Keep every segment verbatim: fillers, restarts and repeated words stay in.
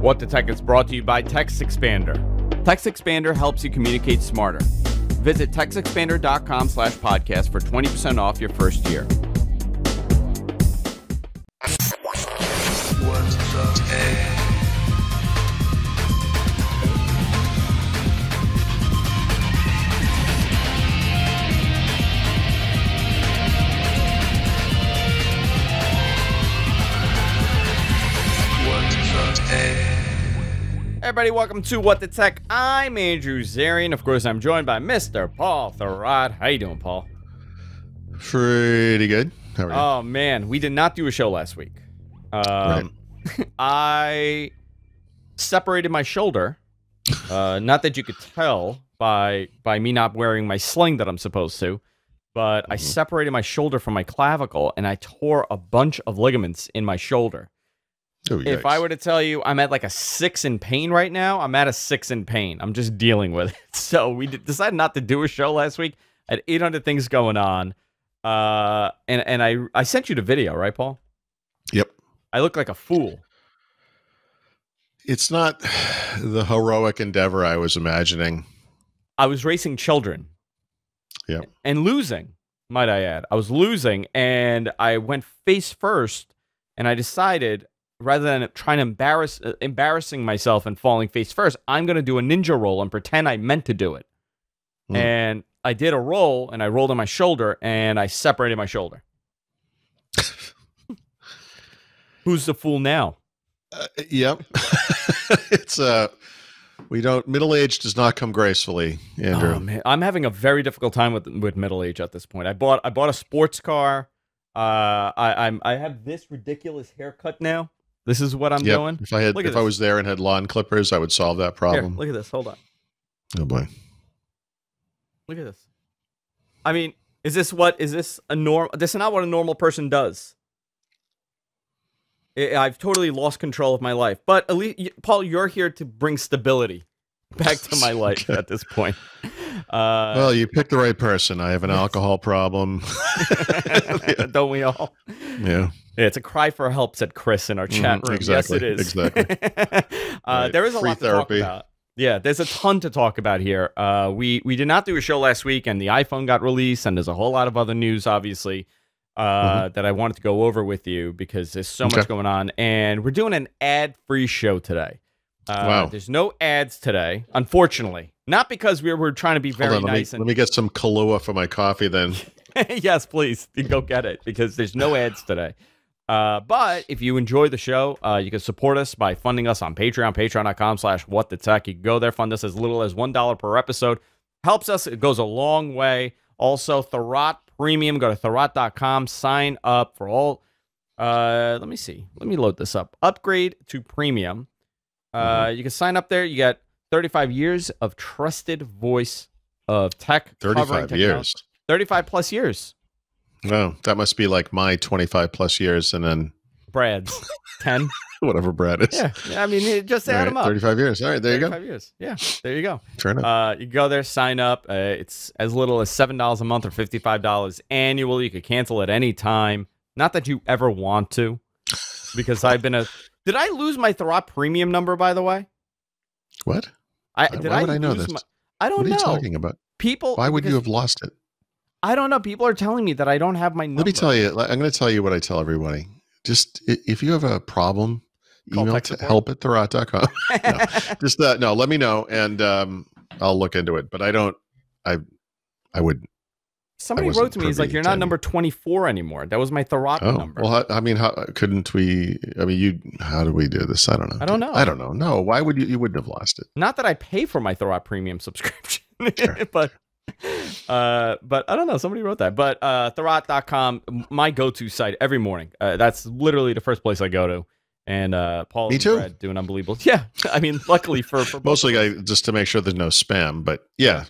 What The Tech is brought to you by Text Expander. Text Expander helps you communicate smarter. Visit text expander dot com slash podcast for twenty percent off your first year. What The Tech? Everybody, welcome to What The Tech. I'm Andrew Zarian. Of course, I'm joined by Mister Paul Thurrott. How you doing, Paul? Pretty good. How are you? Oh, man. We did not do a show last week. Um, right. I separated my shoulder. Uh, not that you could tell by, by me not wearing my sling that I'm supposed to, but mm-hmm. I separated my shoulder from my clavicle, and I tore a bunch of ligaments in my shoulder. Oh, if I were to tell you I'm at like a six in pain right now, I'm at a six in pain. I'm just dealing with it. So we decided not to do a show last week. I had eight hundred things going on. Uh, and and I, I sent you the video, right, Paul? Yep. I look like a fool. It's not the heroic endeavor I was imagining. I was racing children. Yep. And losing, might I add. I was losing, and I went face first, and I decided, rather than trying to embarrass, uh, embarrassing myself and falling face first, I'm going to do a ninja roll and pretend I meant to do it. Mm. And I did a roll, and I rolled on my shoulder, and I separated my shoulder. Who's the fool now? Uh, yep. It's uh, we don't, middle age does not come gracefully, Andrew. Oh, man. I'm having a very difficult time with with middle age at this point. I bought I bought a sports car. Uh, I I'm I have this ridiculous haircut now. This is what I'm yep. doing. If I had, if this. I was there and had lawn clippers, I would solve that problem. Here, look at this. Hold on. Oh boy. Look at this. I mean, is this what is this a norm? This is not what a normal person does. It, I've totally lost control of my life. But at least, Paul, you're here to bring stability back to my life okay. at this point. Uh, well, you picked the right person. I have an yes. alcohol problem. Don't we all? Yeah. Yeah, it's a cry for help, said Chris in our chat room. Exactly, yes, it is. Exactly. uh, right. There is a Free lot to therapy. talk about. Yeah, there's a ton to talk about here. Uh, we, we did not do a show last week, and the iPhone got released, and there's a whole lot of other news, obviously, uh, mm-hmm. that I wanted to go over with you because there's so okay. much going on. And we're doing an ad-free show today. Uh, wow. There's no ads today, unfortunately. Not because we were trying to be very on, let nice. Me, and let me get some Kahlua for my coffee then. Yes, please. You go get it because there's no ads today. Uh, but if you enjoy the show, uh, you can support us by funding us on Patreon, patreon.com slash what the tech. You can go there, fund us as little as one dollar per episode. Helps us. It goes a long way. Also, Thurrott Premium. Go to Thurrott dot com. Sign up for all. Uh, let me see. Let me load this up. Upgrade to Premium. Uh, mm-hmm. You can sign up there. You got thirty-five years of trusted voice of tech. thirty-five years. thirty-five plus years. No, that must be like my twenty-five plus years, and then Brad's ten, whatever Brad is. Yeah, yeah, I mean, just add right, them up. Thirty-five years. All right, there you go. Thirty-five years. Yeah, there you go. Fair enough. Uh, you go there, sign up. Uh, it's as little as seven dollars a month or fifty-five dollars annual. You could cancel at any time. Not that you ever want to, because I've been a. Did I lose my Thurrott Premium number? By the way, what? I did. Why would I, I know this? My, I don't know. What are you know. talking about? People. Why would you have lost it? I don't know. People are telling me that I don't have my number. Let me tell you. I'm going to tell you what I tell everybody. Just if you have a problem, Call email to help at Thurrott dot com. No, just that. No, let me know, and um, I'll look into it. But I don't. I, I would. Somebody I wrote to me. He's like, "You're not number twenty-four anymore." That was my Thurrott oh, number. Well, I, I mean, how couldn't we? I mean, you. How do we do this? I don't know. I don't know. I don't know. No. Why would you? You wouldn't have lost it. Not that I pay for my Thurrott Premium subscription, sure. but. Uh, but I don't know. Somebody wrote that. But uh, Thurrott dot com, my go-to site every morning. Uh, that's literally the first place I go to. And uh, Paul Me and too. Brad doing unbelievable. Yeah. I mean, luckily for, for mostly I, just to make sure there's no spam. But yeah,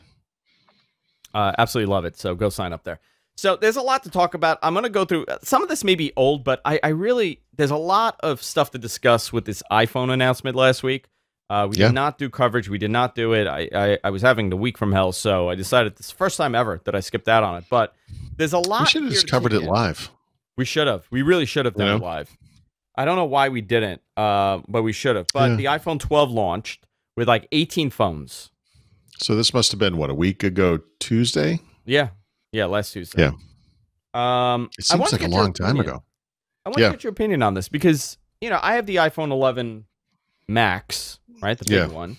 uh, absolutely love it. So go sign up there. So there's a lot to talk about. I'm going to go through some of this. May be old, but I, I really there's a lot of stuff to discuss with this iPhone announcement last week. Uh, we yeah. did not do coverage. We did not do it. I, I, I was having the week from hell, so I decided this is the first time ever that I skipped out on it. But there's a lot. We should have just covered it in. live. We should have. We really should have done yeah. it live. I don't know why we didn't, uh, but we should have. But yeah. the iPhone twelve launched with like eighteen phones. So this must have been, what, a week ago Tuesday? Yeah. Yeah, last Tuesday. Yeah. Um, it seems like a long time ago. I want yeah. to get your opinion on this because, you know, I have the iPhone eleven Max, right? The big yeah. one,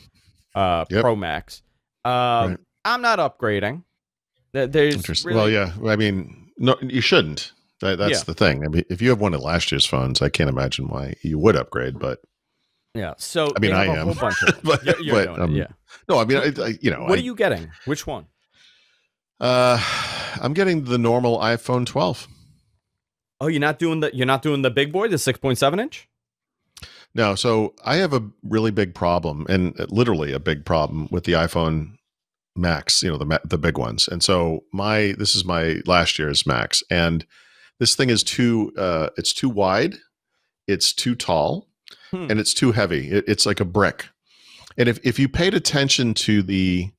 uh, yep. Pro Max. Um, right. I'm not upgrading. There's really well, yeah. I mean, no, you shouldn't. That, that's yeah. the thing. I mean, if you have one of last year's phones, I can't imagine why you would upgrade. But yeah, so I mean, I am. but, you're, you're but um, yeah. No, I mean, I, I, you know, what I, are you getting? Which one? Uh, I'm getting the normal iPhone twelve. Oh, you're not doing the you're not doing the big boy, the six point seven inch? No, so I have a really big problem, and literally a big problem with the iPhone Max, you know, the the big ones. And so my this is my last year's Max, and this thing is too uh it's too wide, it's too tall, hmm. and it's too heavy. It, it's like a brick. And if if you paid attention to the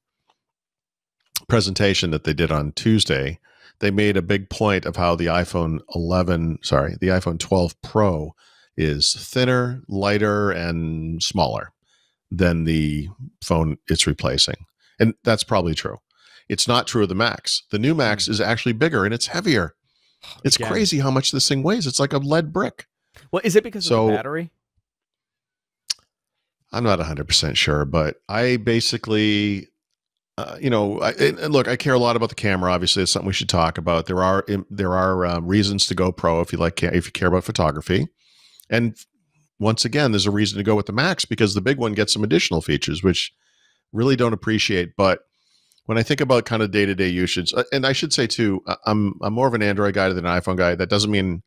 presentation that they did on Tuesday, they made a big point of how the iPhone eleven, sorry, the iPhone twelve Pro is thinner, lighter, and smaller than the phone it's replacing. And that's probably true. It's not true of the Max. The new Max is actually bigger and it's heavier. It's Again. crazy how much this thing weighs. It's like a lead brick. Well, is it because so, of the battery? I'm not one hundred percent sure, but I basically... Uh, you know, I, and look, I care a lot about the camera. Obviously, it's something we should talk about. There are there are um, reasons to go pro if you like, if you care about photography. And once again, there's a reason to go with the Max because the big one gets some additional features, which really don't appreciate. But when I think about kind of day to day usage, and I should say too, I'm I'm more of an Android guy than an iPhone guy. That doesn't mean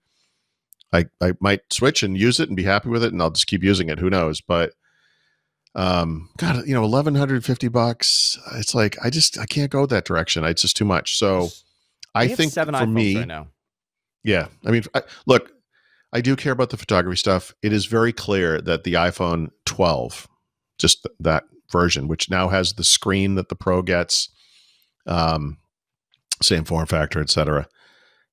I I might switch and use it and be happy with it, and I'll just keep using it. Who knows? But um god, you know, eleven fifty bucks, it's like i just i can't go that direction. I, it's just too much. So i, I think seven for me right now. yeah i mean I, look i do care about the photography stuff. It is very clear that the iPhone twelve, just th that version, which now has the screen that the Pro gets, um same form factor, etc.,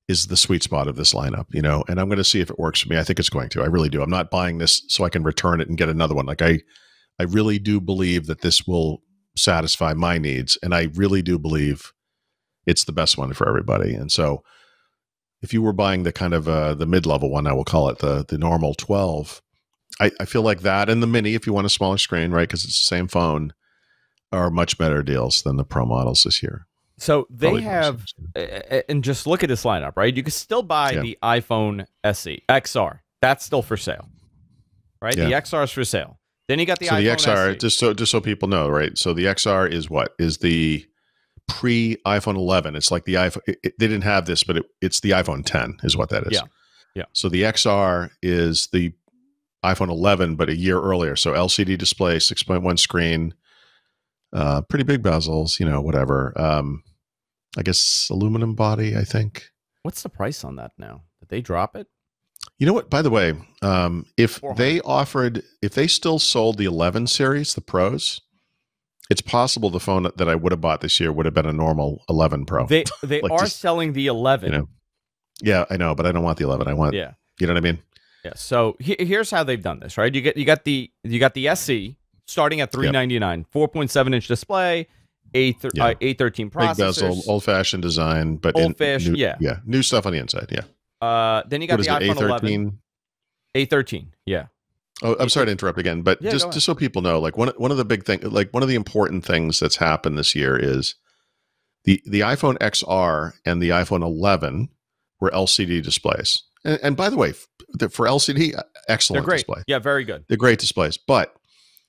is the sweet spot of this lineup, you know. And I'm going to see if it works for me. I think it's going to. I really do. I'm not buying this so I can return it and get another one. Like i I really do believe that this will satisfy my needs, and I really do believe it's the best one for everybody. And so if you were buying the kind of uh, the mid-level one, I will call it the the normal twelve, I, I feel like that and the mini, if you want a smaller screen, right, because it's the same phone, are much better deals than the Pro models this year. So they Probably have, and just look at this lineup, right? You can still buy yeah. the iPhone S E, X R. That's still for sale, right? Yeah. The X R is for sale. Then you got the so iPhone the X R, S E. just so just so people know, right? So the X R is what is the pre iPhone eleven. It's like the iPhone. It, it, they didn't have this, but it, it's the iPhone ten is what that is. Yeah, yeah. So the X R is the iPhone eleven, but a year earlier. So L C D display, six point one screen, uh, pretty big bezels, you know, whatever. Um, I guess aluminum body. I think. What's the price on that now? Did they drop it? You know what, by the way, um, if they offered, if they still sold the eleven series, the Pros, it's possible the phone that I would have bought this year would have been a normal eleven Pro. They they like are just selling the eleven. You know. Yeah, I know, but I don't want the eleven. I want, yeah. you know what I mean? Yeah. So he, here's how they've done this, right? You get you got the you got the S E starting at three ninety-nine, yep. four point seven inch display, A thir yeah. uh, A thirteen processors, big bezel, old fashioned design, but old fashioned, yeah, yeah, new stuff on the inside, yeah. Uh, then you got the iPhone eleven. A thirteen, yeah. Oh, I'm sorry to interrupt again, but yeah, just, just so people know, like one one of the big thing, like one of the important things that's happened this year is the the iPhone X R and the iPhone eleven were L C D displays. And, and by the way, for L C D, excellent They're great. display. Yeah, very good. They're great displays. But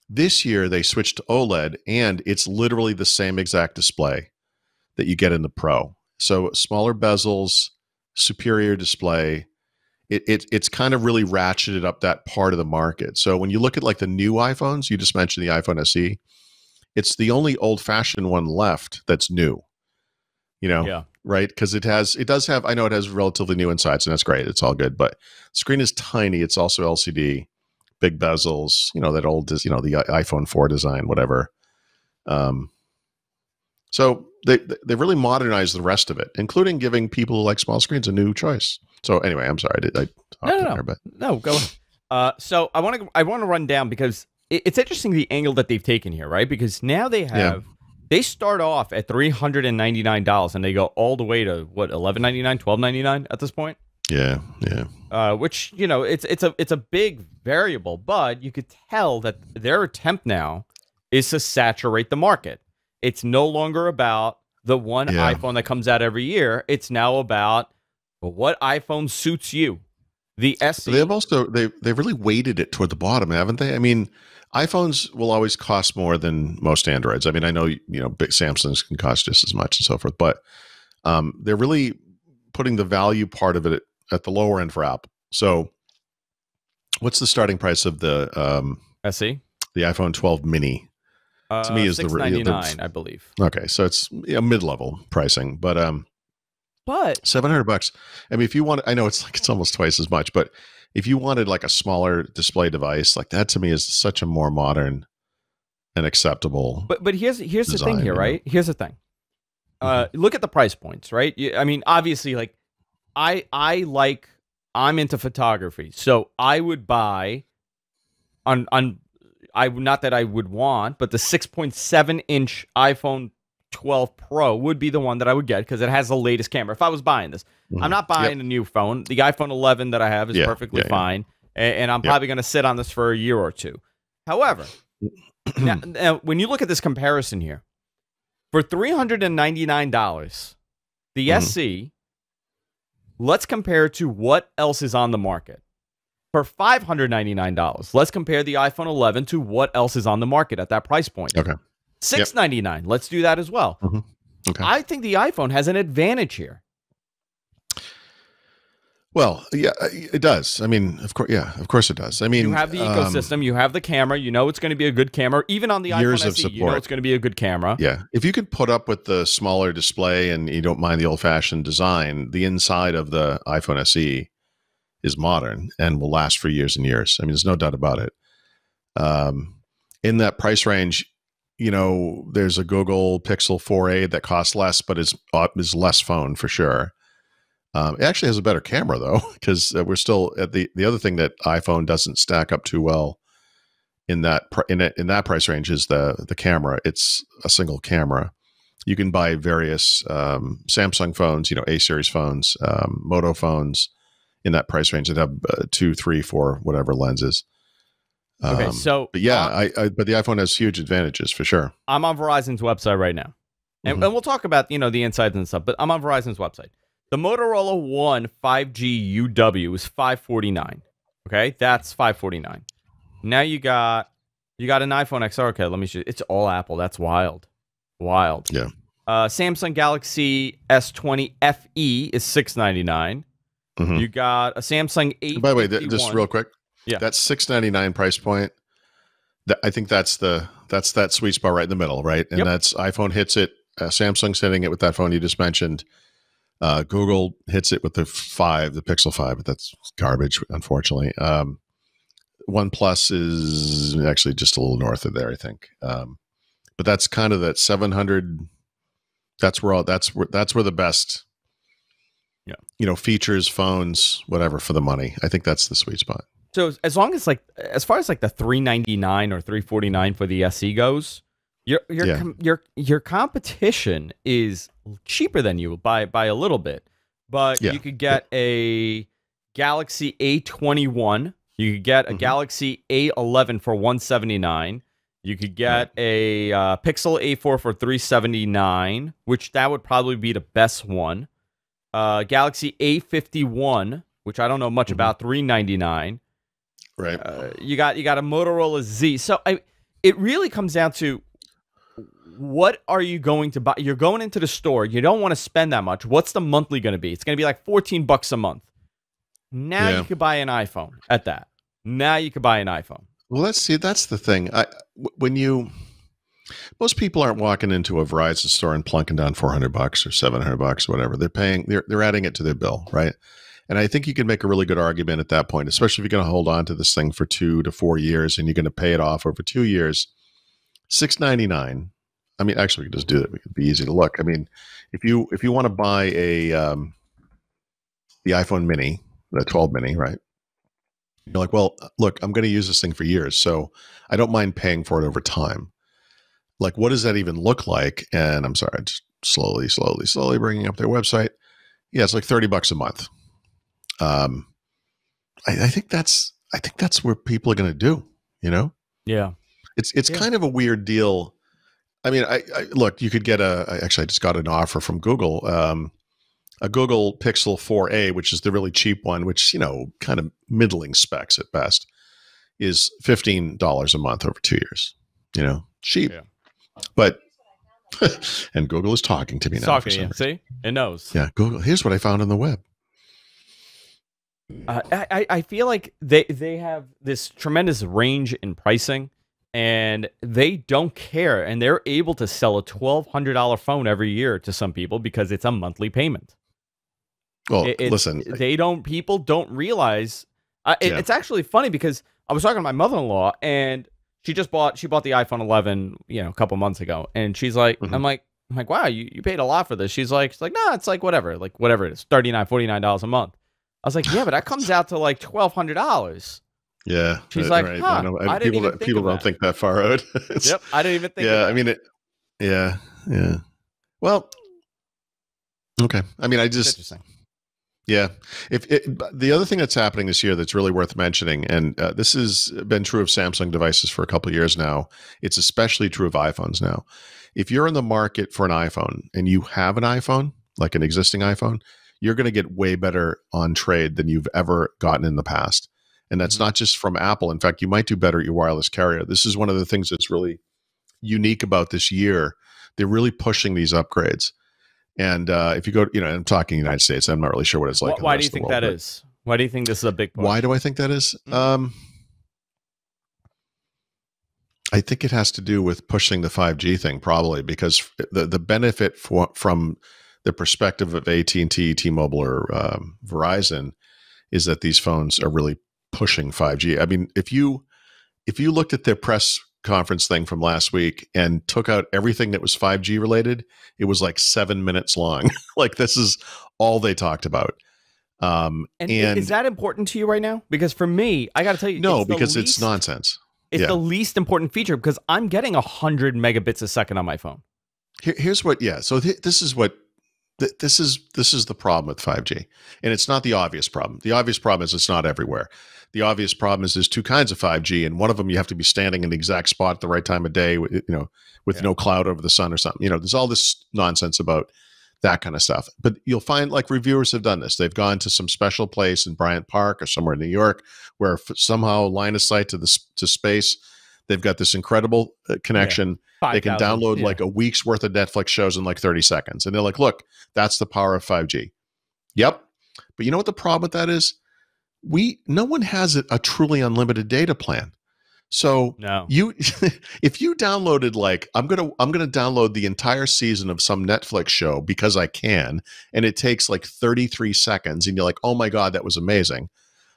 this year they switched to OLED, and it's literally the same exact display that you get in the Pro. So smaller bezels, superior display. It, it it's kind of really ratcheted up that part of the market. So when you look at like the new iPhones, you just mentioned the iPhone S E, it's the only old-fashioned one left that's new, you know, yeah. right? Because it has it does have I know it has relatively new insides, and that's great, it's all good, but screen is tiny, it's also L C D, big bezels, you know, that old, you know, the iPhone four design, whatever. um So they they really modernized the rest of it, including giving people who like small screens a new choice. So anyway, I'm sorry. I, I no, no, no. There, but. no, go ahead. Uh, so I want to I want to run down, because it, it's interesting the angle that they've taken here, right? Because now they have, yeah. they start off at three hundred ninety-nine dollars and they go all the way to what, eleven ninety-nine, twelve ninety-nine at this point. Yeah, yeah. Uh, which, you know, it's it's a it's a big variable, but you could tell that their attempt now is to saturate the market. It's no longer about the one yeah. iPhone that comes out every year. It's now about what iPhone suits you. The S E. They've also they they've really weighted it toward the bottom, haven't they? I mean, iPhones will always cost more than most Androids. I mean, I know you know big Samsungs can cost just as much and so forth, but um, they're really putting the value part of it at, at the lower end for Apple. So, what's the starting price of the um, S E? The iPhone twelve mini. Uh, to me, is the six ninety-nine, I believe. Okay, so it's a mid-level pricing, but um. But seven hundred bucks. I mean, if you want, I know it's like, it's almost twice as much, but if you wanted like a smaller display device, like that to me is such a more modern and acceptable. But, but here's, here's design, the thing here, right? Here's the thing. Uh, mm-hmm. Look at the price points, right? I mean, obviously like I, I like, I'm into photography. So I would buy on, on, I not that I would want, but the six point seven inch iPhone twelve Pro would be the one that I would get because it has the latest camera. If I was buying this, mm-hmm. I'm not buying yep. a new phone. The iPhone eleven that I have is yeah, perfectly yeah, fine, yeah. And, and I'm yep. probably going to sit on this for a year or two. However, now, now, when you look at this comparison here, for three hundred ninety-nine dollars, the mm-hmm. S E, let's compare to what else is on the market. For five hundred ninety-nine dollars, let's compare the iPhone eleven to what else is on the market at that price point. Okay. six ninety-nine. Yep. Let's do that as well. Mm-hmm. Okay. I think the iPhone has an advantage here. Well, yeah, it does. I mean, of course, yeah, of course it does. I mean, you have the ecosystem, um, you have the camera, you know it's going to be a good camera. Even on the years iPhone of S E, support. You know it's going to be a good camera. Yeah. If you could put up with the smaller display and you don't mind the old-fashioned design, the inside of the iPhone S E is modern and will last for years and years. I mean, there's no doubt about it. Um, in that price range, you know, there's a Google Pixel four A that costs less, but is is less phone for sure. Um, it actually has a better camera though, because we're still at the the other thing that iPhone doesn't stack up too well in that in a, in that price range is the the camera. It's a single camera. You can buy various um, Samsung phones, you know, A series phones, um, Moto phones in that price range that have uh, two, three, four, whatever lenses. Okay, so um, but yeah, uh, I, I but the iPhone has huge advantages for sure. I'm on Verizon's website right now, and, mm-hmm. and we'll talk about you know the insides and stuff. But I'm on Verizon's website. The Motorola One five G U W is five forty-nine. Okay, that's five forty-nine. Now you got you got an iPhone X R. Okay, let me show you. It's all Apple. That's wild, wild. Yeah. Uh, Samsung Galaxy S twenty F E is six ninety-nine. Mm-hmm. You got a Samsung eight. By the way, th just real quick. Yeah, that's six ninety-nine price point. That, I think that's the that's that sweet spot right in the middle, right? And yep. that's iPhone hits it. Uh, Samsung's hitting it with that phone you just mentioned. Uh, Google hits it with the five, the Pixel five, but that's garbage, unfortunately. Um, OnePlus is actually just a little north of there, I think. Um, but that's kind of that seven hundred. That's where all that's where that's where the best. Yeah, you know, features, phones, whatever for the money. I think that's the sweet spot. So as long as like, as far as like the three ninety-nine or three forty-nine for the S E goes, your your yeah. com your your competition is cheaper than you by by a little bit, but yeah. you could get yeah. a Galaxy A twenty-one, you could get a mm-hmm. Galaxy A eleven for one seventy-nine, you could get yeah. a uh, Pixel A four for three seventy-nine, which that would probably be the best one. Uh, Galaxy A fifty-one, which I don't know much mm-hmm. about, three ninety-nine. Right. Uh, you got you got a Motorola Z. So I, it really comes down to what are you going to buy? You're going into the store. You don't want to spend that much. What's the monthly going to be? It's going to be like fourteen bucks a month. Now yeah. you could buy an iPhone at that. Now you could buy an iPhone. Well, let's see. That's the thing. I when you most people aren't walking into a Verizon store and plunking down four hundred bucks or seven hundred bucks, or whatever. They're paying. They're they're adding it to their bill, right? And I think you can make a really good argument at that point, especially if you're going to hold on to this thing for two to four years and you're going to pay it off over two years. six ninety-nine. I mean, actually, we could just do that. It would be easy to look. I mean, if you if you want to buy a um, the iPhone mini, the twelve mini, right? You're like, well, look, I'm going to use this thing for years, so I don't mind paying for it over time. Like, what does that even look like? And I'm sorry, just slowly, slowly, slowly bringing up their website. Yeah, it's like thirty bucks a month. Um, I, I think that's, I think that's where people are going to do, you know? Yeah. It's, it's yeah. kind of a weird deal. I mean, I, I look, you could get a, actually I just got an offer from Google, um, a Google Pixel four A, which is the really cheap one, which, you know, kind of middling specs at best, is fifteen dollars a month over two years, you know, cheap, yeah. but, and Google is talking to me now. Talking, see? It knows. Yeah. Google, here's what I found on the web. Uh, I, I feel like they, they have this tremendous range in pricing, and they don't care, and they're able to sell a twelve hundred dollar phone every year to some people because it's a monthly payment. Well, it, listen, they don't, people don't realize uh, it, yeah. It's actually funny because I was talking to my mother-in-law, and she just bought, she bought the iPhone eleven, you know, a couple months ago. And she's like, mm-hmm. I'm like, I'm like, wow, you, you paid a lot for this. She's like, she's like, no, nah, it's like, whatever, like whatever it is, thirty-nine, forty-nine dollars a month. I was like, yeah, but that comes out to like twelve hundred dollars. Yeah. She's like, right. huh, I know. I, I people don't, people don't think that far out. Yep. I didn't even think. Yeah. Of that. I mean, it, yeah. Yeah. Well, okay. I mean, I just, yeah. If it, the other thing that's happening this year that's really worth mentioning, and uh, this has been true of Samsung devices for a couple of years now, it's especially true of iPhones now. If you're in the market for an iPhone and you have an iPhone, like an existing iPhone, you're going to get way better on trade than you've ever gotten in the past. And that's not just from Apple. In fact, you might do better at your wireless carrier. This is one of the things that's really unique about this year. They're really pushing these upgrades. And uh, if you go, you know, I'm talking United States, I'm not really sure what it's like. Why do you think that is? Why do you think this is a big push? Why do I think that is? Um, I think it has to do with pushing the five G thing, probably, because the, the benefit for, from the perspective of A T and T, T-Mobile, or um, Verizon is that these phones are really pushing five G. I mean, if you if you looked at their press conference thing from last week and took out everything that was five G related, it was like seven minutes long. Like, this is all they talked about. Um, and, and is that important to you right now? Because for me, I got to tell you, no, it's because least, it's nonsense. It's yeah. the least important feature, because I'm getting a hundred megabits a second on my phone. Here, here's what, yeah. So th this is what. This is this is the problem with five G, and it's not the obvious problem. The obvious problem is it's not everywhere. The obvious problem is there's two kinds of five G, and one of them you have to be standing in the exact spot at the right time of day, you know, with yeah. no cloud over the sun or something. You know, there's all this nonsense about that kind of stuff. But you'll find, like, reviewers have done this. They've gone to some special place in Bryant Park or somewhere in New York where somehow line of sight to the to space. They've got this incredible connection. Yeah. They can download yeah. like a week's worth of Netflix shows in like thirty seconds. And they're like, look, that's the power of five G. Yep. But you know what the problem with that is? We, no one has a, a truly unlimited data plan. So no. you, if you downloaded, like, I'm going to, I'm going to download the entire season of some Netflix show because I can, and it takes like thirty-three seconds, and you're like, oh my God, that was amazing.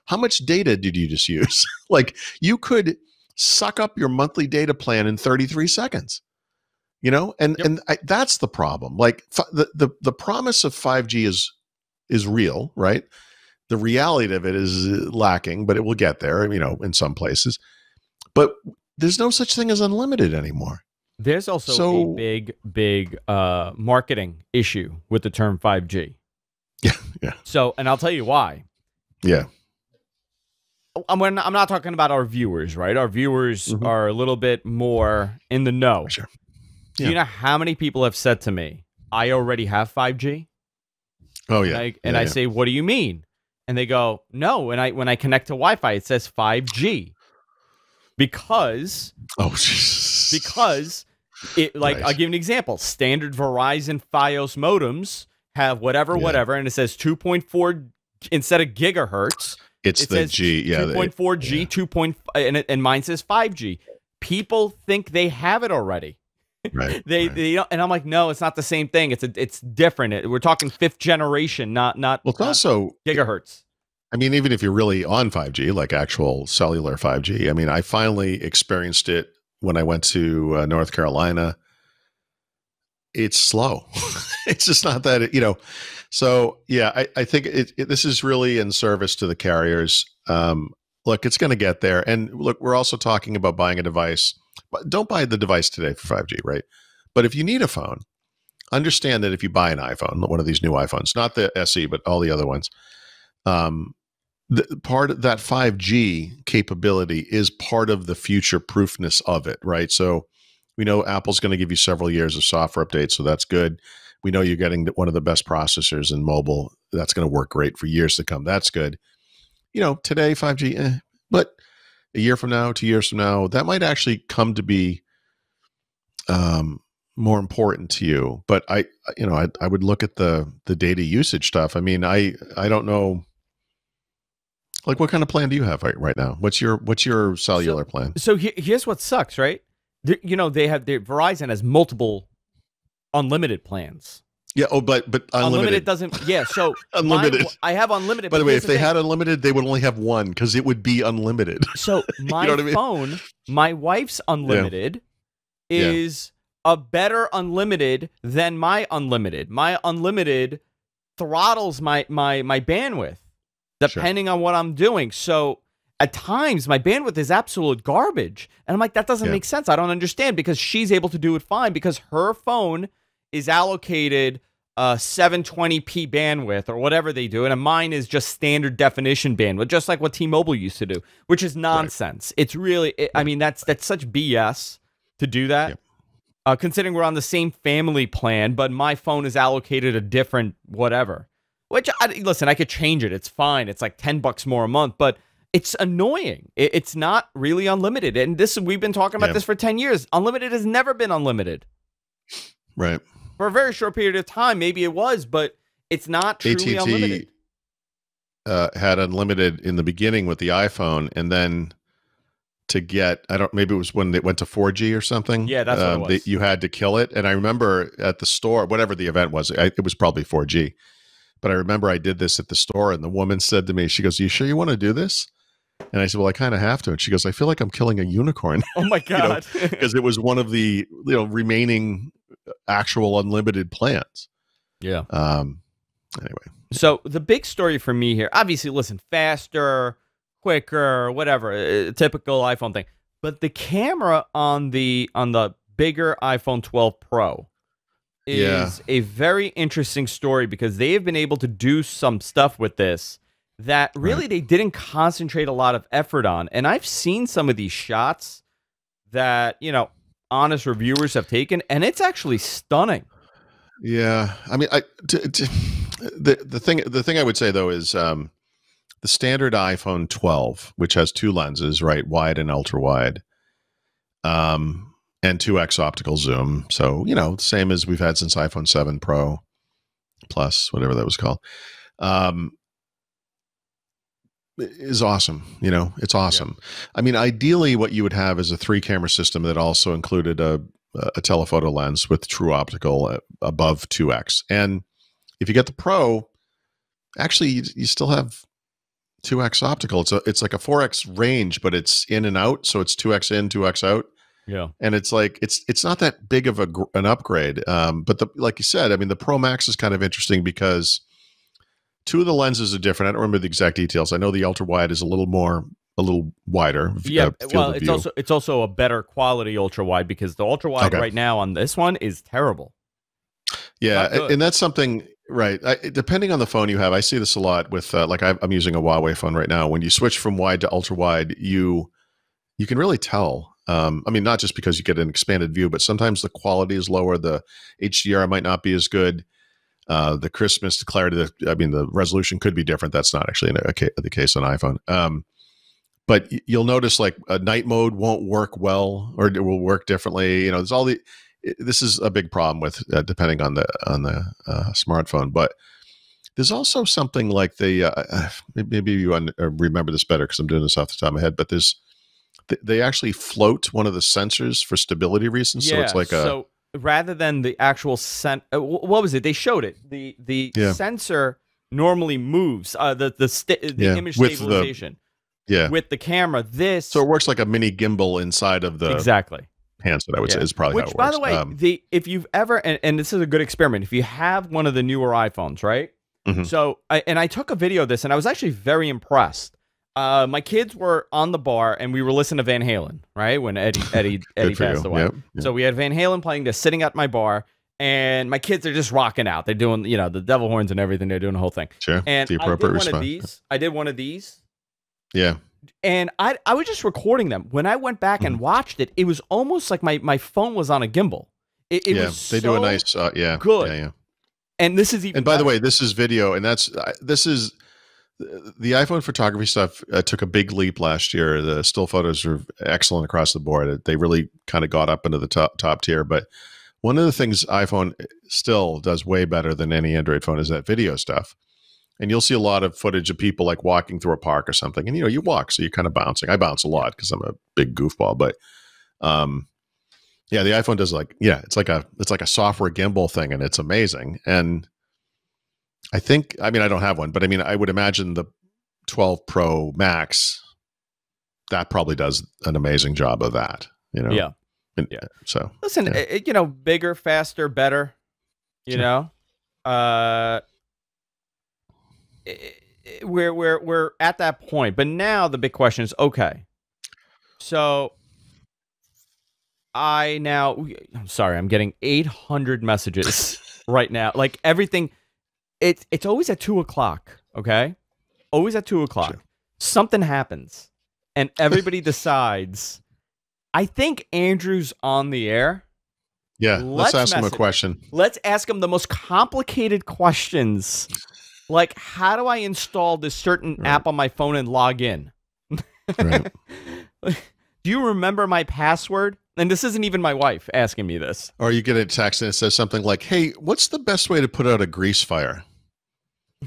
How much data did you just use? Like, you could suck up your monthly data plan in thirty-three seconds, you know, and yep. and I, that's the problem. Like, the the the promise of five G is is real, right? The reality of it is lacking, but it will get there, you know, in some places. But there's no such thing as unlimited anymore. There's also so, a big big uh, marketing issue with the term five G. Yeah, yeah. So, and I'll tell you why. Yeah. I'm I'm not talking about our viewers, right? Our viewers mm-hmm. are a little bit more in the know. Sure. Yeah. Do you know how many people have said to me, I already have five G? Oh, yeah. And I, and yeah, I yeah. say, what do you mean? And they go, no. And I when I connect to Wi-Fi, it says five G. Because, oh, because it, like, nice. I'll give you an example. Standard Verizon Fios modems have whatever, yeah. whatever, and it says two point four instead of gigahertz. It's it the G, yeah, two point four G, yeah. two point five, and and mine says five G. People think they have it already, right? they, right. they don't, and I'm like, no, it's not the same thing. It's a, it's different. It, we're talking fifth generation, not not. Well, it's not also gigahertz. I mean, even if you're really on five G, like actual cellular five G. I mean, I finally experienced it when I went to uh, North Carolina. It's slow. It's just not that, you know. So yeah, I, I think it, it, this is really in service to the carriers. Um, Look, it's going to get there. And look, we're also talking about buying a device. Don't buy the device today for five G, right? But if you need a phone, understand that if you buy an iPhone, one of these new iPhones, not the S E, but all the other ones, um, the, part of that five G capability is part of the future proofness of it, right? So we know Apple's going to give you several years of software updates, so that's good. We know you're getting one of the best processors in mobile. That's going to work great for years to come. That's good. You know, today, five G, eh, but a year from now, two years from now, that might actually come to be um, more important to you. But I, you know, I, I would look at the the data usage stuff. I mean, I, I don't know, like, what kind of plan do you have right, right now? What's your what's your cellular so, plan? So he, here's what sucks, right? They're, you know, they have their Verizon has multiple unlimited plans. Yeah. Oh, but but unlimited, unlimited doesn't. Yeah. So unlimited. My, I have unlimited. By the way, if they had unlimited, they would only have one because it would be unlimited. So my you know phone, I mean? my wife's unlimited yeah. is yeah. a better unlimited than my unlimited. My unlimited throttles my my my bandwidth depending sure. on what I'm doing. So at times my bandwidth is absolute garbage, and I'm like, that doesn't yeah. make sense. I don't understand, because she's able to do it fine because her phone is allocated uh, seven twenty p bandwidth or whatever they do, and mine is just standard definition bandwidth, just like what T-Mobile used to do, which is nonsense. Right. It's really, it, I mean, that's that's such B S to do that. Yep. Uh, considering we're on the same family plan, but my phone is allocated a different whatever. Which, I, listen, I could change it. It's fine. It's like ten bucks more a month, but it's annoying. It, it's not really unlimited, and this we've been talking about yep. this for ten years. Unlimited has never been unlimited. Right. For a very short period of time, maybe it was, but it's not truly A T and T, unlimited. Uh, had unlimited in the beginning with the iPhone, and then to get, I don't, maybe it was when they went to four G or something. Yeah, that's um, what it was. They, you had to kill it. And I remember at the store, whatever the event was, I, it was probably four G. But I remember I did this at the store, and the woman said to me, she goes, "You sure you want to do this?" And I said, "Well, I kind of have to." And she goes, "I feel like I'm killing a unicorn." Oh, my God. Because you know, it was one of the you know remaining actual unlimited plans. Yeah. Um, anyway. So the big story for me here, obviously, listen, faster, quicker, whatever, typical iPhone thing. But the camera on the on the bigger iPhone twelve Pro is yeah. a very interesting story, because they have been able to do some stuff with this that really right. they didn't concentrate a lot of effort on. And I've seen some of these shots that, you know, honest reviewers have taken, and it's actually stunning. Yeah, I mean, I t t the the thing the thing I would say though is um, the standard iPhone twelve, which has two lenses, right, wide and ultra wide, um, and two X optical zoom. So you know, same as we've had since iPhone seven Pro, plus whatever that was called, um, is awesome. You know, it's awesome. Yeah. I mean, ideally what you would have is a three camera system that also included a, a telephoto lens with true optical above two X. And if you get the Pro, actually you, you still have two X optical. It's a, it's like a four X range, but it's in and out. So it's two X in, two X out. Yeah. And it's like, it's, it's not that big of a, an upgrade. Um, but the, like you said, I mean, the Pro Max is kind of interesting because two of the lenses are different. I don't remember the exact details. I know the ultra wide is a little more, a little wider. Yeah, uh, well, it's also it's also a better quality ultra wide, because the ultra wide okay. right now on this one is terrible. Yeah, and that's something, right? I, depending on the phone you have, I see this a lot with uh, like I've, I'm using a Huawei phone right now. When you switch from wide to ultra wide, you you can really tell. Um, I mean, not just because you get an expanded view, but sometimes the quality is lower. The H D R might not be as good. Uh, the Christmas clarity, I mean, the resolution could be different. That's not actually a ca the case on iPhone. Um, but you'll notice like a night mode won't work well, or it will work differently. You know, there's all the, this is a big problem with uh, depending on the, on the uh, smartphone. But there's also something like the, uh, maybe you un remember this better because I'm doing this off the top of my head, but there's, they actually float one of the sensors for stability reasons. Yeah, so it's like a... So rather than the actual sen, what was it? They showed it. The the yeah. sensor normally moves. Uh, the the, sta the yeah. image with stabilization. The, yeah, with the camera. This so it works like a mini gimbal inside of the exactly handset. I would yeah. say is probably Which, how it works. By the way, um, the if you've ever and, and this is a good experiment. If you have one of the newer iPhones, right? Mm-hmm. So I, and I took a video of this, and I was actually very impressed. Uh, my kids were on the bar, and we were listening to Van Halen, right? When Eddie Eddie Eddie passed you. away. Yep, yep. So we had Van Halen playing. They're sitting at my bar, and my kids are just rocking out. They're doing, you know, the devil horns and everything. They're doing the whole thing. Sure. And the appropriate I did response. one of these. I did one of these. Yeah. And I I was just recording them. When I went back and watched it, it was almost like my my phone was on a gimbal. It, it yeah, was they so do a nice uh, yeah good. Yeah, yeah. And this is even. And by better. the way, this is video, and that's uh, this is. The iPhone photography stuff uh, took a big leap last year. The still photos are excellent across the board. They really kind of got up into the top top tier. But one of the things iPhone still does way better than any Android phone is that video stuff. And you'll see a lot of footage of people like walking through a park or something. And, you know, you walk, so you're kind of bouncing. I bounce a lot because I'm a big goofball. But, um, yeah, the iPhone does like, yeah, it's like a it's like a software gimbal thing, and it's amazing. And I think, I mean, I don't have one, but I mean, I would imagine the twelve Pro Max, that probably does an amazing job of that, you know? Yeah. And, yeah. So listen, yeah. It, you know, bigger, faster, better, you yeah. know, uh, it, it, we're, we're, we're at that point, but now the big question is, okay, so I now, I'm sorry, I'm getting eight hundred messages right now. Like everything. It's, it's always at two o'clock, okay? Always at two o'clock. Sure. Something happens, and everybody decides, I think Andrew's on the air. Yeah, let's, let's ask him a question. It. Let's ask him the most complicated questions, like how do I install this certain right. app on my phone and log in? Right. Do you remember my password? And this isn't even my wife asking me this. Or you get a text and it says something like, hey, what's the best way to put out a grease fire?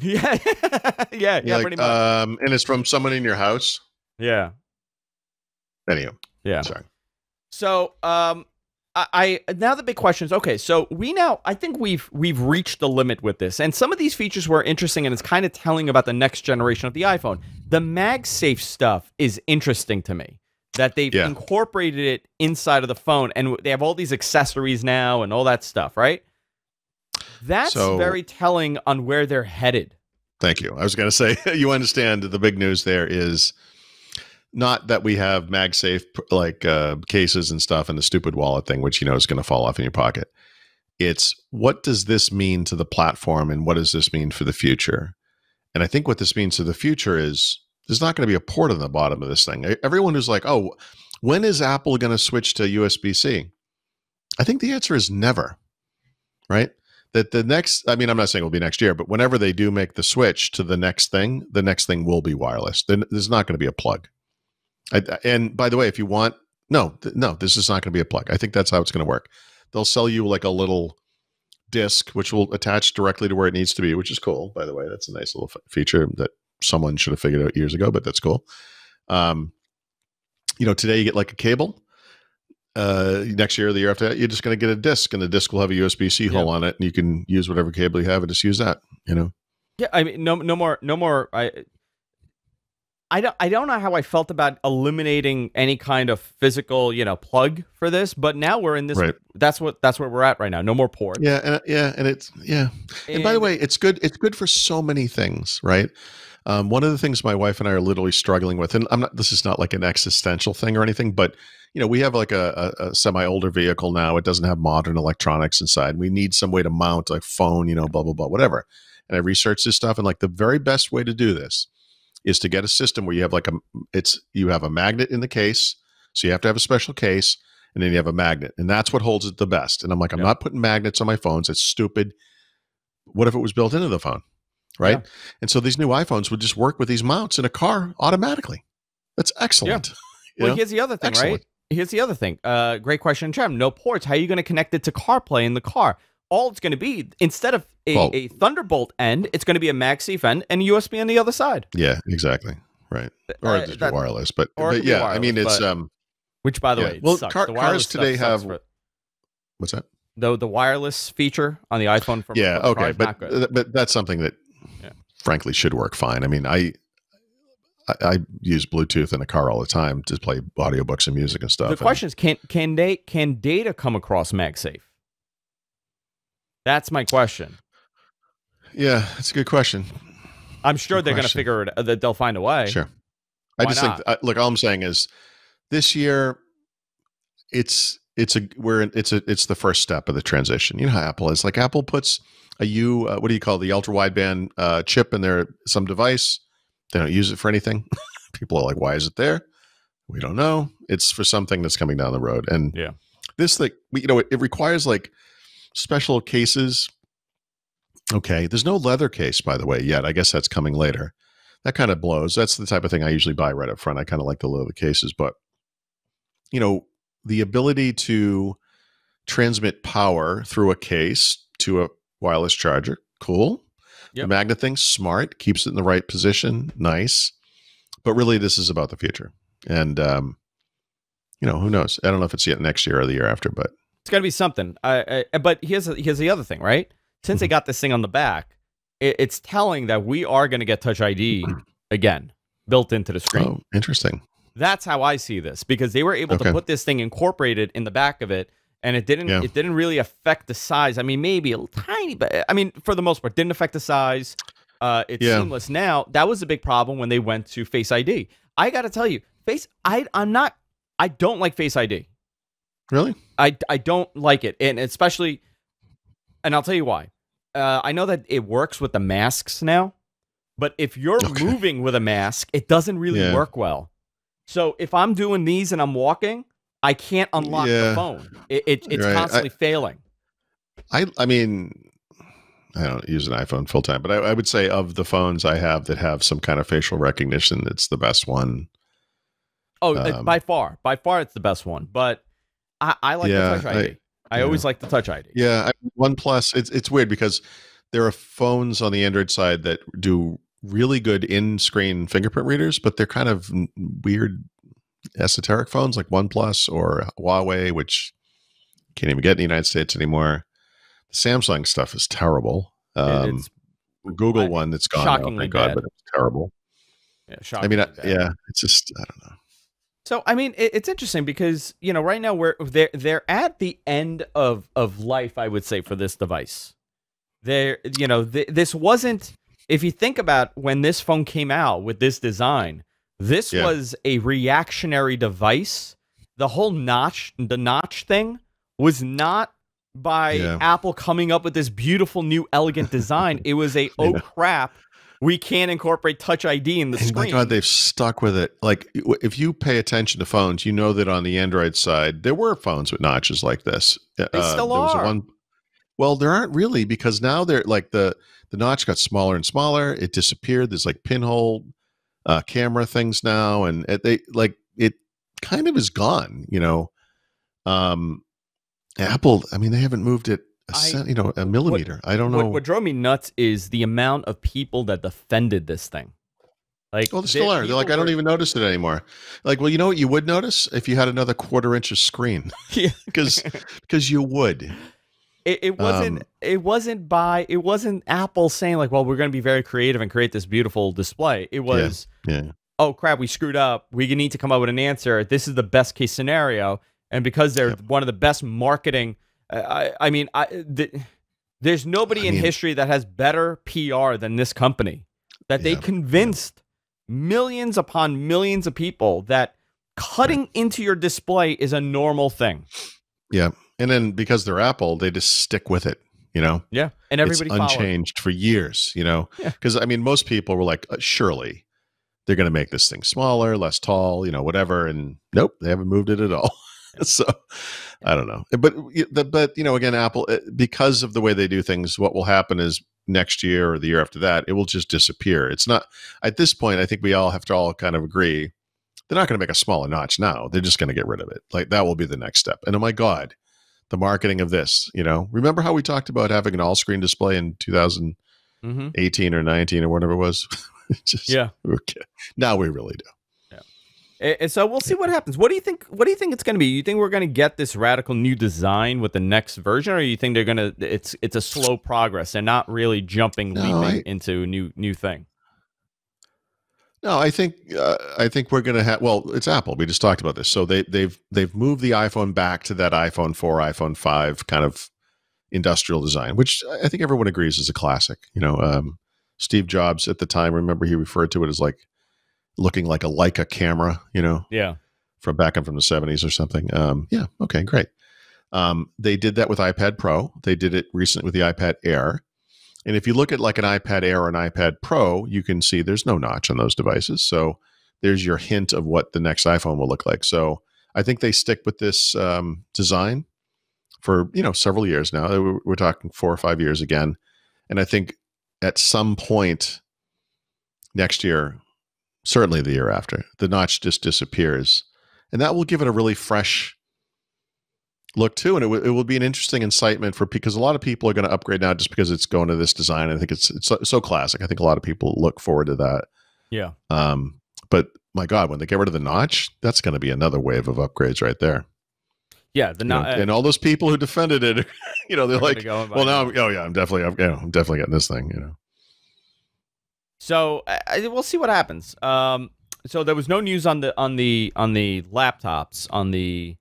Yeah. yeah. Yeah. Like, pretty much. Um, and it's from someone in your house. Yeah. Anyway. Yeah. Sorry. So um, I, I now the big question is, okay, so we now I think we've we've reached the limit with this. And some of these features were interesting, and it's kind of telling about the next generation of the iPhone. The MagSafe stuff is interesting to me. That they've yeah. incorporated it inside of the phone, and they have all these accessories now and all that stuff, right? That's so, very telling on where they're headed. Thank you. I was going to say, you understand the big news there is not that we have MagSafe like uh, cases and stuff and the stupid wallet thing, which you know is going to fall off in your pocket. It's what does this mean to the platform, and what does this mean for the future? And I think what this means to the future is there's not going to be a port on the bottom of this thing. Everyone who's like, oh, when is Apple going to switch to U S B C? I think the answer is never, right? That the next, I mean, I'm not saying it'll be next year, but whenever they do make the switch to the next thing, the next thing will be wireless. Then there's not going to be a plug. I, and by the way, if you want, no, th no, this is not going to be a plug. I think that's how it's going to work. They'll sell you like a little disc, which will attach directly to where it needs to be, which is cool, by the way. That's a nice little feature that someone should have figured out years ago, but that's cool. Um, you know, today you get like a cable. Uh, next year or the year after that, you're just going to get a disc, and the disc will have a U S B C yep. hole on it, and you can use whatever cable you have and just use that, you know? Yeah. I mean, no, no more, no more. I, I don't, I don't know how I felt about eliminating any kind of physical, you know, plug for this, but now we're in this, right. that's what, that's where we're at right now. No more port. Yeah. And, yeah. And it's, yeah. And, and by the way, it's good. It's good for so many things, right? Um, one of the things my wife and I are literally struggling with, and I'm not, this is not like an existential thing or anything, but you know, we have like a, a, a semi older vehicle now. It doesn't have modern electronics inside. We need some way to mount a phone, you know, blah, blah, blah, whatever. And I researched this stuff, and like the very best way to do this is to get a system where you have like a, it's, you have a magnet in the case. So you have to have a special case, and then you have a magnet, and that's what holds it the best. And I'm like, I'm yep. not putting magnets on my phones. It's stupid. What if it was built into the phone? Right. Yeah. And so these new iPhones would just work with these mounts in a car automatically. That's excellent. Yeah. Well, know? here's the other thing, excellent. right? Here's the other thing. Uh, great question, Jim. No ports. How are you going to connect it to CarPlay in the car? All it's going to be, instead of a, well, a Thunderbolt end, it's going to be a MagSafe end and a U S B on the other side. Yeah, exactly. Right. Or uh, that, wireless. But, or but yeah, wireless, I mean, it's. But, um, which, by the yeah. way, well, sucks. Car, the cars today have. For, what's that? The, the wireless feature on the iPhone. From, yeah, from okay. But, th but that's something that. Yeah. Frankly, should work fine. I mean, I, I I use Bluetooth in a car all the time to play audiobooks and music and stuff. The question and, is, can can they can data come across MagSafe? That's my question. Yeah, that's a good question. I'm sure good they're going to figure it. That they'll find a way. Sure. I Why just not? think, look, all I'm saying is this year it's, it's a, we're, it's a, it's the first step of the transition. You know how Apple is, like Apple puts a U, uh, what do you call the ultra wideband uh, chip in their, some device. They don't use it for anything. People are like, why is it there? We don't know. It's for something that's coming down the road. And yeah, this like, you know, it, it requires like special cases. Okay. There's no leather case, by the way, yet. I guess that's coming later. That kind of blows. That's the type of thing I usually buy right up front. I kind of like the leather cases, but you know, the ability to transmit power through a case to a wireless charger. Cool. Yep. The magnet thing, smart, keeps it in the right position. Nice. But really this is about the future. And, um, you know, who knows? I don't know if it's yet next year or the year after, but it's gotta be something. I, I, but here's, here's the other thing, right? Since they got this thing on the back, it, it's telling that we are going to get Touch I D again built into the screen. Oh, interesting. That's how I see this, because they were able okay. to put this thing incorporated in the back of it, and it didn't yeah. it didn't really affect the size. I mean, maybe a tiny bit. I mean, for the most part, didn't affect the size. Uh, it's yeah. seamless now. That was a big problem when they went to Face I D. I got to tell you, Face I I'm not I don't like Face I D. Really? I I don't like it, and especially. And I'll tell you why. Uh, I know that it works with the masks now, but if you're okay. moving with a mask, it doesn't really yeah. work well. So if I'm doing these and I'm walking, I can't unlock yeah. the phone. It, it, it's right. constantly I, failing. I I mean, I don't use an iPhone full time, but I, I would say of the phones I have that have some kind of facial recognition, it's the best one. Oh, um, by far. By far, it's the best one. But I, I like yeah, the Touch I D. I, I yeah. always like the Touch I D. Yeah, I, OnePlus. It's it's weird because there are phones on the Android side that do really good in-screen fingerprint readers, but they're kind of weird, esoteric phones like OnePlus or Huawei, which can't even get in the United States anymore. The Samsung stuff is terrible. Um, Google I, one that's gone. Shockingly oh, thank God, bad. But it's terrible. Yeah, shockingly I mean, I, yeah, it's just I don't know. So, I mean, it, it's interesting because, you know, right now we're they're, they're at the end of, of life, I would say, for this device. They're, you know, th this wasn't, if you think about when this phone came out with this design, this yeah. was a reactionary device. The whole notch, the notch thing was not by yeah. Apple coming up with this beautiful, new, elegant design. It was a, oh, yeah. crap. We can't incorporate Touch I D in the screen. Oh my God, they've stuck with it. Like, if you pay attention to phones, you know that on the Android side, there were phones with notches like this. They uh, still there are. Was a one, well, there aren't really, because now they're like the, the notch got smaller and smaller. It disappeared. There's like pinhole uh, camera things now. And it, they like it kind of is gone, you know. Um, Apple, I mean, they haven't moved it. A cent, I, you know, a millimeter. What, I don't know. What, what drove me nuts is the amount of people that defended this thing. Like, well, they still are. They're like, were, I don't even notice it anymore. Like, well, you know what you would notice if you had another quarter inch of screen. Yeah, because because you would. It, it wasn't. Um, it wasn't by. It wasn't Apple saying like, well, we're going to be very creative and create this beautiful display. It was. Yeah, yeah. Oh crap, we screwed up. We need to come up with an answer. This is the best case scenario, and because they're yep. one of the best marketing. I, I mean, I, th there's nobody I in mean, history that has better P R than this company, that yeah, they convinced yeah. millions upon millions of people that cutting right. into your display is a normal thing. Yeah. And then because they're Apple, they just stick with it, you know? Yeah. And everybody it's unchanged followed. For years, you know? Because, yeah. I mean, most people were like, uh, surely they're going to make this thing smaller, less tall, you know, whatever. And nope, they haven't moved it at all. So I don't know, but but you know, again, Apple, because of the way they do things, what will happen is next year or the year after that, it will just disappear. It's not at this point. I think we all have to all kind of agree they're not going to make a smaller notch now. They're just going to get rid of it. Like that will be the next step. And oh my God, the marketing of this. You know, remember how we talked about having an all-screen display in two thousand eighteen mm-hmm. or nineteen or whatever it was. just, yeah. Okay. Now we really do. And so we'll see what happens. What do you think? What do you think it's going to be? You think we're going to get this radical new design with the next version, or you think they're going to? It's it's a slow progress and not really jumping no, leaping I, into a new new thing. No, I think uh, I think we're going to have. Well, it's Apple. We just talked about this, so they they've they've moved the iPhone back to that iPhone four, iPhone five kind of industrial design, which I think everyone agrees is a classic. You know, um, Steve Jobs at the time, remember he referred to it as like. looking like a Leica camera, you know, yeah, from back in from the seventies or something. Um, yeah, okay, great. Um, they did that with iPad Pro. They did it recently with the iPad Air. And if you look at like an iPad Air or an iPad Pro, you can see there's no notch on those devices. So there's your hint of what the next iPhone will look like. So I think they stick with this um, design for, you know, several years now. We're talking four or five years again. And I think at some point next year, certainly the year after, the notch just disappears. And that will give it a really fresh look too. And it, w it will be an interesting incitement for, because a lot of people are going to upgrade now just because it's going to this design. I think it's, it's so, so classic. I think a lot of people look forward to that. Yeah. Um, but my God, when they get rid of the notch, that's going to be another wave of upgrades right there. Yeah, the not, you know, and all those people who defended it, you know, they're like, go well, now, I'm, oh yeah, I'm definitely, I'm, you know, I'm definitely getting this thing, you know. So I, we'll see what happens. Um, so there was no news on the on the on the laptops on the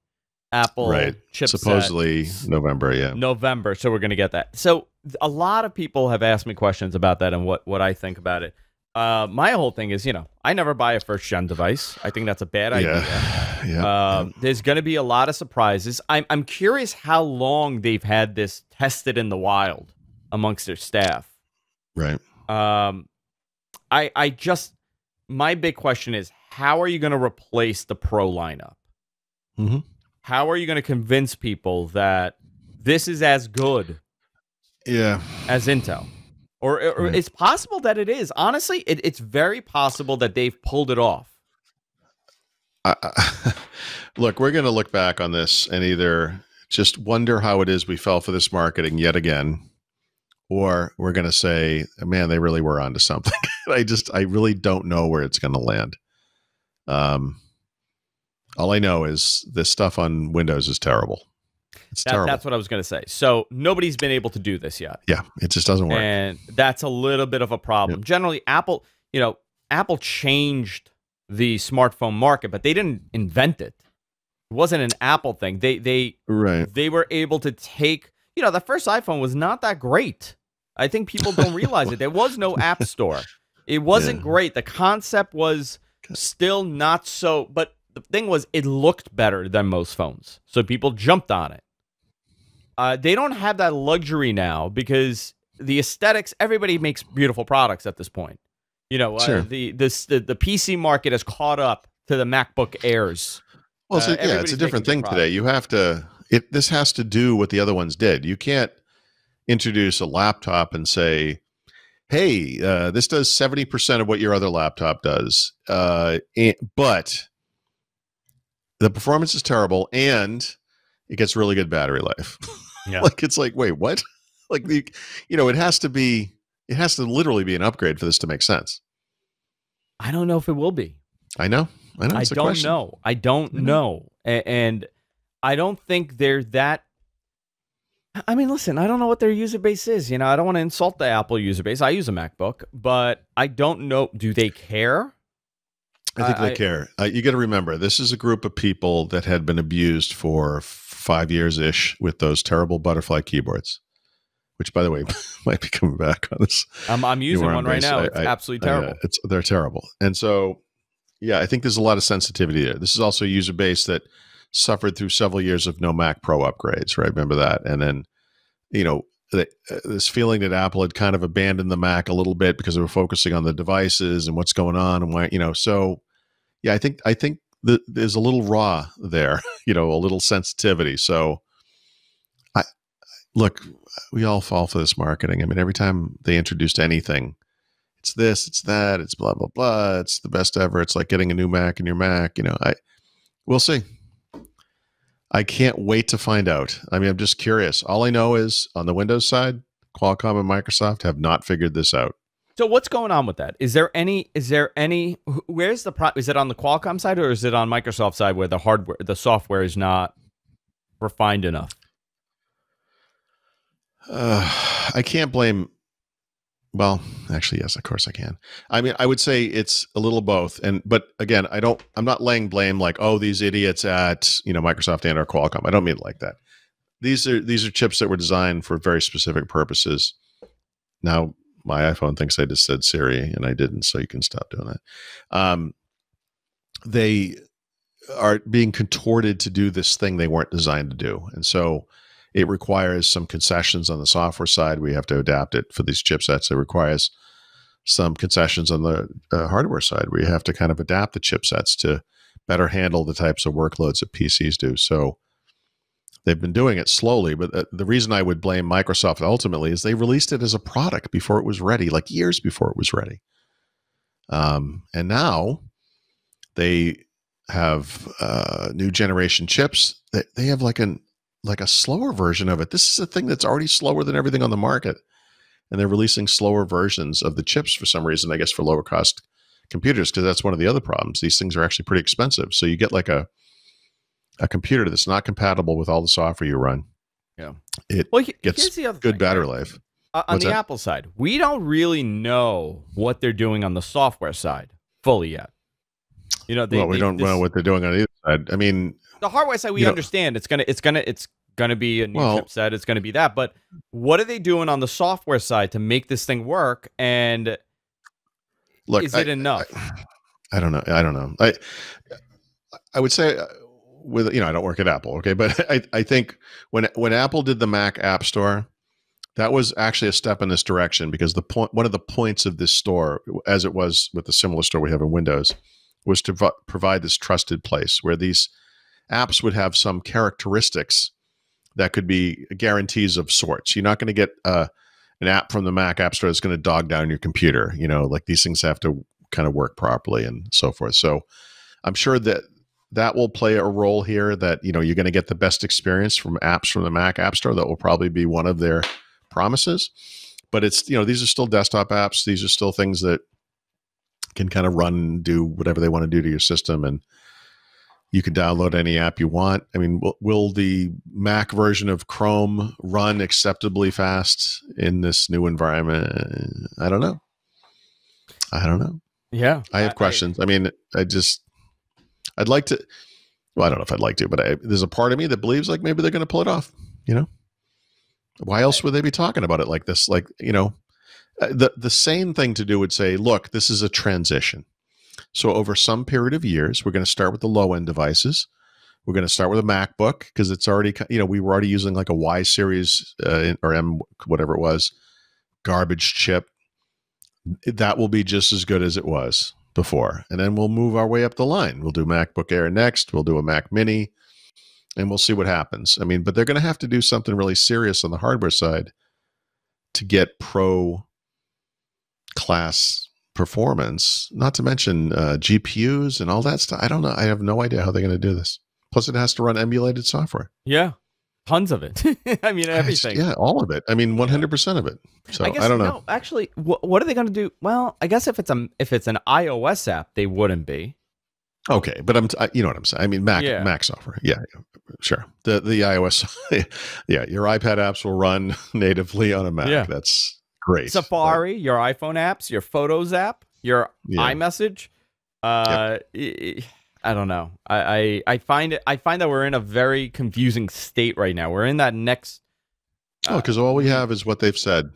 Apple right. chipset. Supposedly November, yeah, November. So we're going to get that. So a lot of people have asked me questions about that and what what I think about it. Uh, my whole thing is, you know, I never buy a first-gen device. I think that's a bad idea. Yeah. Yeah. Um, there's going to be a lot of surprises. I'm, I'm curious how long they've had this tested in the wild amongst their staff. Right. Um, I, I just, my big question is, how are you going to replace the Pro lineup? Mm-hmm. How are you going to convince people that this is as good yeah. as Intel? Or, or right. it's possible that it is. Honestly, it, it's very possible that they've pulled it off. I, I, look, we're going to look back on this and either just wonder how it is we fell for this marketing yet again, or we're going to say, man, they really were onto something. I just, I really don't know where it's going to land. Um, all I know is this stuff on Windows is terrible. It's that, that's what I was going to say. So nobody's been able to do this yet. Yeah, it just doesn't work. And that's a little bit of a problem. Yep. Generally, Apple, you know, Apple changed the smartphone market, but they didn't invent it. It wasn't an Apple thing. They they right. they were able to take, you know, the first iPhone was not that great. I think people don't realize it. There was no app store. It wasn't yeah. great. The concept was still not so, but the thing was it looked better than most phones. So people jumped on it. Uh, they don't have that luxury now because the aesthetics, everybody makes beautiful products at this point. You know, uh, sure. the, this, the the P C market has caught up to the MacBook Airs. Well, so, uh, yeah, it's a different thing today. You have to, it, this has to do what the other ones did. You can't introduce a laptop and say, hey, uh, this does seventy percent of what your other laptop does. Uh, and, but the performance is terrible and it gets really good battery life. Yeah. Like it's like, wait, what? Like the, you know, it has to be, it has to literally be an upgrade for this to make sense. I don't know if it will be. I know. I know. I don't know. I don't know. And I don't think they're that. I mean, listen, I don't know what their user base is. You know, I don't want to insult the Apple user base. I use a MacBook, but I don't know. Do they care? I think they I, care. Uh, you got to remember, this is a group of people that had been abused for five years ish with those terrible butterfly keyboards, which, by the way, might be coming back on this. I'm, I'm using one right now. I, it's I, absolutely I, terrible. I, uh, it's, they're terrible. And so, yeah, I think there's a lot of sensitivity there. This is also a user base that suffered through several years of no Mac Pro upgrades, right? Remember that. And then, you know, the, uh, this feeling that Apple had kind of abandoned the Mac a little bit because they were focusing on the devices and what's going on and why, you know, so. Yeah, I think I think the, there's a little raw there, you know, a little sensitivity. So, I look, we all fall for this marketing. I mean, every time they introduced anything, it's this, it's that, it's blah blah blah. It's the best ever. It's like getting a new Mac in your Mac. You know, I we'll see. I can't wait to find out. I mean, I'm just curious. All I know is on the Windows side, Qualcomm and Microsoft have not figured this out. So what's going on with that? Is there any, is there any, where's the, pro, is it on the Qualcomm side or is it on Microsoft side where the hardware, the software is not refined enough? Uh, I can't blame, well, actually, yes, of course I can. I mean, I would say it's a little both. And, but again, I don't, I'm not laying blame like, oh, these idiots at, you know, Microsoft and or Qualcomm. I don't mean it like that. These are, these are chips that were designed for very specific purposes. Now, my iPhone thinks I just said Siri and I didn't, so you can stop doing that. Um, they are being contorted to do this thing they weren't designed to do. And so it requires some concessions on the software side. We have to adapt it for these chipsets. It requires some concessions on the uh, hardware side. We have to kind of adapt the chipsets to better handle the types of workloads that P Cs do. So they've been doing it slowly, but uh, the reason I would blame Microsoft ultimately is they released it as a product before it was ready, like years before it was ready. Um, and now they have uh, new generation chips that they have like an like a slower version of it. This is a thing that's already slower than everything on the market, and they're releasing slower versions of the chips for some reason, I guess for lower cost computers, because that's one of the other problems. These things are actually pretty expensive. So you get like a a computer that's not compatible with all the software you run. Yeah. It well, gets the other good thing. battery life. Uh, on What's the that? Apple side, we don't really know what they're doing on the software side fully yet. You know, they, well, we they, don't this, know what they're doing on either side. I mean, the hardware side, we understand know, it's gonna, it's gonna, it's gonna be a new well, chipset. It's gonna be that. But what are they doing on the software side to make this thing work? And look, is it I, enough? I, I don't know. I don't know. I I would say, with you know, I don't work at Apple, okay, but I I think when when Apple did the Mac App Store, that was actually a step in this direction, because the point, one of the points of this store, as it was with the similar store we have in Windows, was to provide this trusted place where these apps would have some characteristics that could be guarantees of sorts. You're not going to get uh, an app from the Mac App Store that's going to dog down your computer. You know, like these things have to kind of work properly and so forth. So I'm sure that that will play a role here, that, you know, you're going to get the best experience from apps from the Mac App Store. That will probably be one of their promises, but it's, you know, these are still desktop apps. These are still things that can kind of run and do whatever they want to do to your system. And you can download any app you want. I mean, will, will the Mac version of Chrome run acceptably fast in this new environment? I don't know. I don't know. Yeah. I have I, questions. I, I mean, I just, I'd like to, well, I don't know if I'd like to, but I, there's a part of me that believes like maybe they're going to pull it off, you know? Why else would they be talking about it like this? Like, you know, the, the sane thing to do would say, look, this is a transition. So over some period of years, we're going to start with the low end devices. We're going to start with a MacBook because it's already, you know, we were already using like a Y series uh, or M, whatever it was, garbage chip. That will be just as good as it was before. And then we'll move our way up the line. We'll do MacBook Air next. We'll do a Mac Mini. And we'll see what happens. I mean, but they're going to have to do something really serious on the hardware side to get pro class performance, not to mention uh, G P Us and all that stuff. I don't know. I have no idea how they're going to do this. Plus, it has to run emulated software. Yeah. Tons of it. I mean, everything. Yeah, all of it. I mean, one hundred percent yeah. of it. So I, guess, I don't know. No, actually, wh what are they going to do? Well, I guess if it's a, if it's an iOS app, they wouldn't be. Okay, but I'm, I, you know what I'm saying. I mean, Mac, yeah. Mac software. Yeah, sure. The the iOS, yeah, your iPad apps will run natively on a Mac. Yeah. That's great. Safari, but, your iPhone apps, your Photos app, your yeah. iMessage. Uh, yep. I don't know. I, I I find it. I find that we're in a very confusing state right now. We're in that next. Uh, oh, because all we have is what they've said.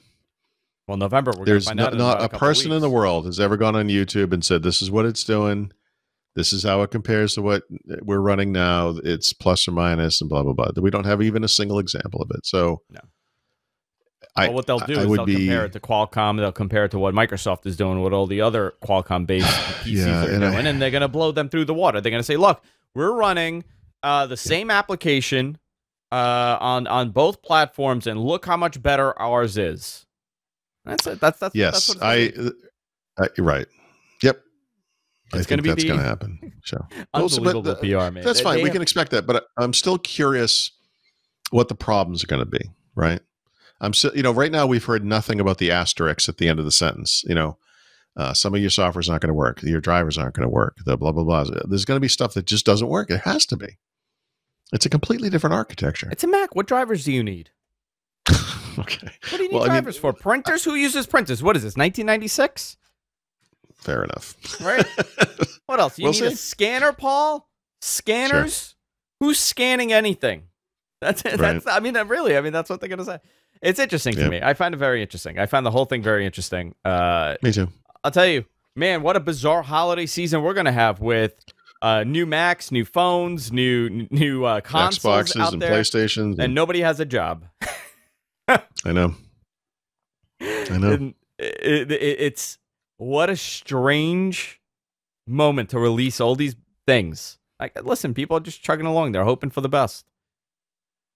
Well, November. We're There's no, out not a, a person in the world has ever gone on YouTube and said this is what it's doing. This is how it compares to what we're running now. It's plus or minus and blah, blah, blah. We don't have even a single example of it. So no. I, well, what they'll do I, is I would they'll be, compare it to Qualcomm. They'll compare it to what Microsoft is doing, what all the other Qualcomm-based P Cs yeah, are and doing, I, and they're going to blow them through the water. They're going to say, look, we're running uh, the same yeah. application uh, on, on both platforms, and look how much better ours is. That's it. That's, that's, yes, that's what it's I, like. I, right. Yep. It's I think gonna be that's going to happen. So unbelievable but, uh, P R, man. That's they, fine. They we have... can expect that, but I'm still curious what the problems are going to be, right? I'm still, you know, right now we've heard nothing about the asterisks at the end of the sentence. You know, uh, some of your software's not going to work. Your drivers aren't going to work. The blah, blah, blah. There's going to be stuff that just doesn't work. It has to be. It's a completely different architecture. It's a Mac. What drivers do you need? Okay. What do you need well, drivers I mean, for? Printers? I... Who uses printers? What is this, nineteen ninety-six? Fair enough. Right. What else? You we'll need see. a scanner, Paul? Scanners? Sure. Who's scanning anything? That's it. Right. That's, I mean, really, I mean, that's what they're going to say. It's interesting yep. to me. I find it very interesting. I found the whole thing very interesting. Uh, me too. I'll tell you, man, what a bizarre holiday season we're going to have with uh, new Macs, new phones, new new uh, consoles, Xboxes, out and there, PlayStations, and, and nobody has a job. I know. I know. And it, it, it's what a strange moment to release all these things. Like, listen, people are just chugging along. They're hoping for the best.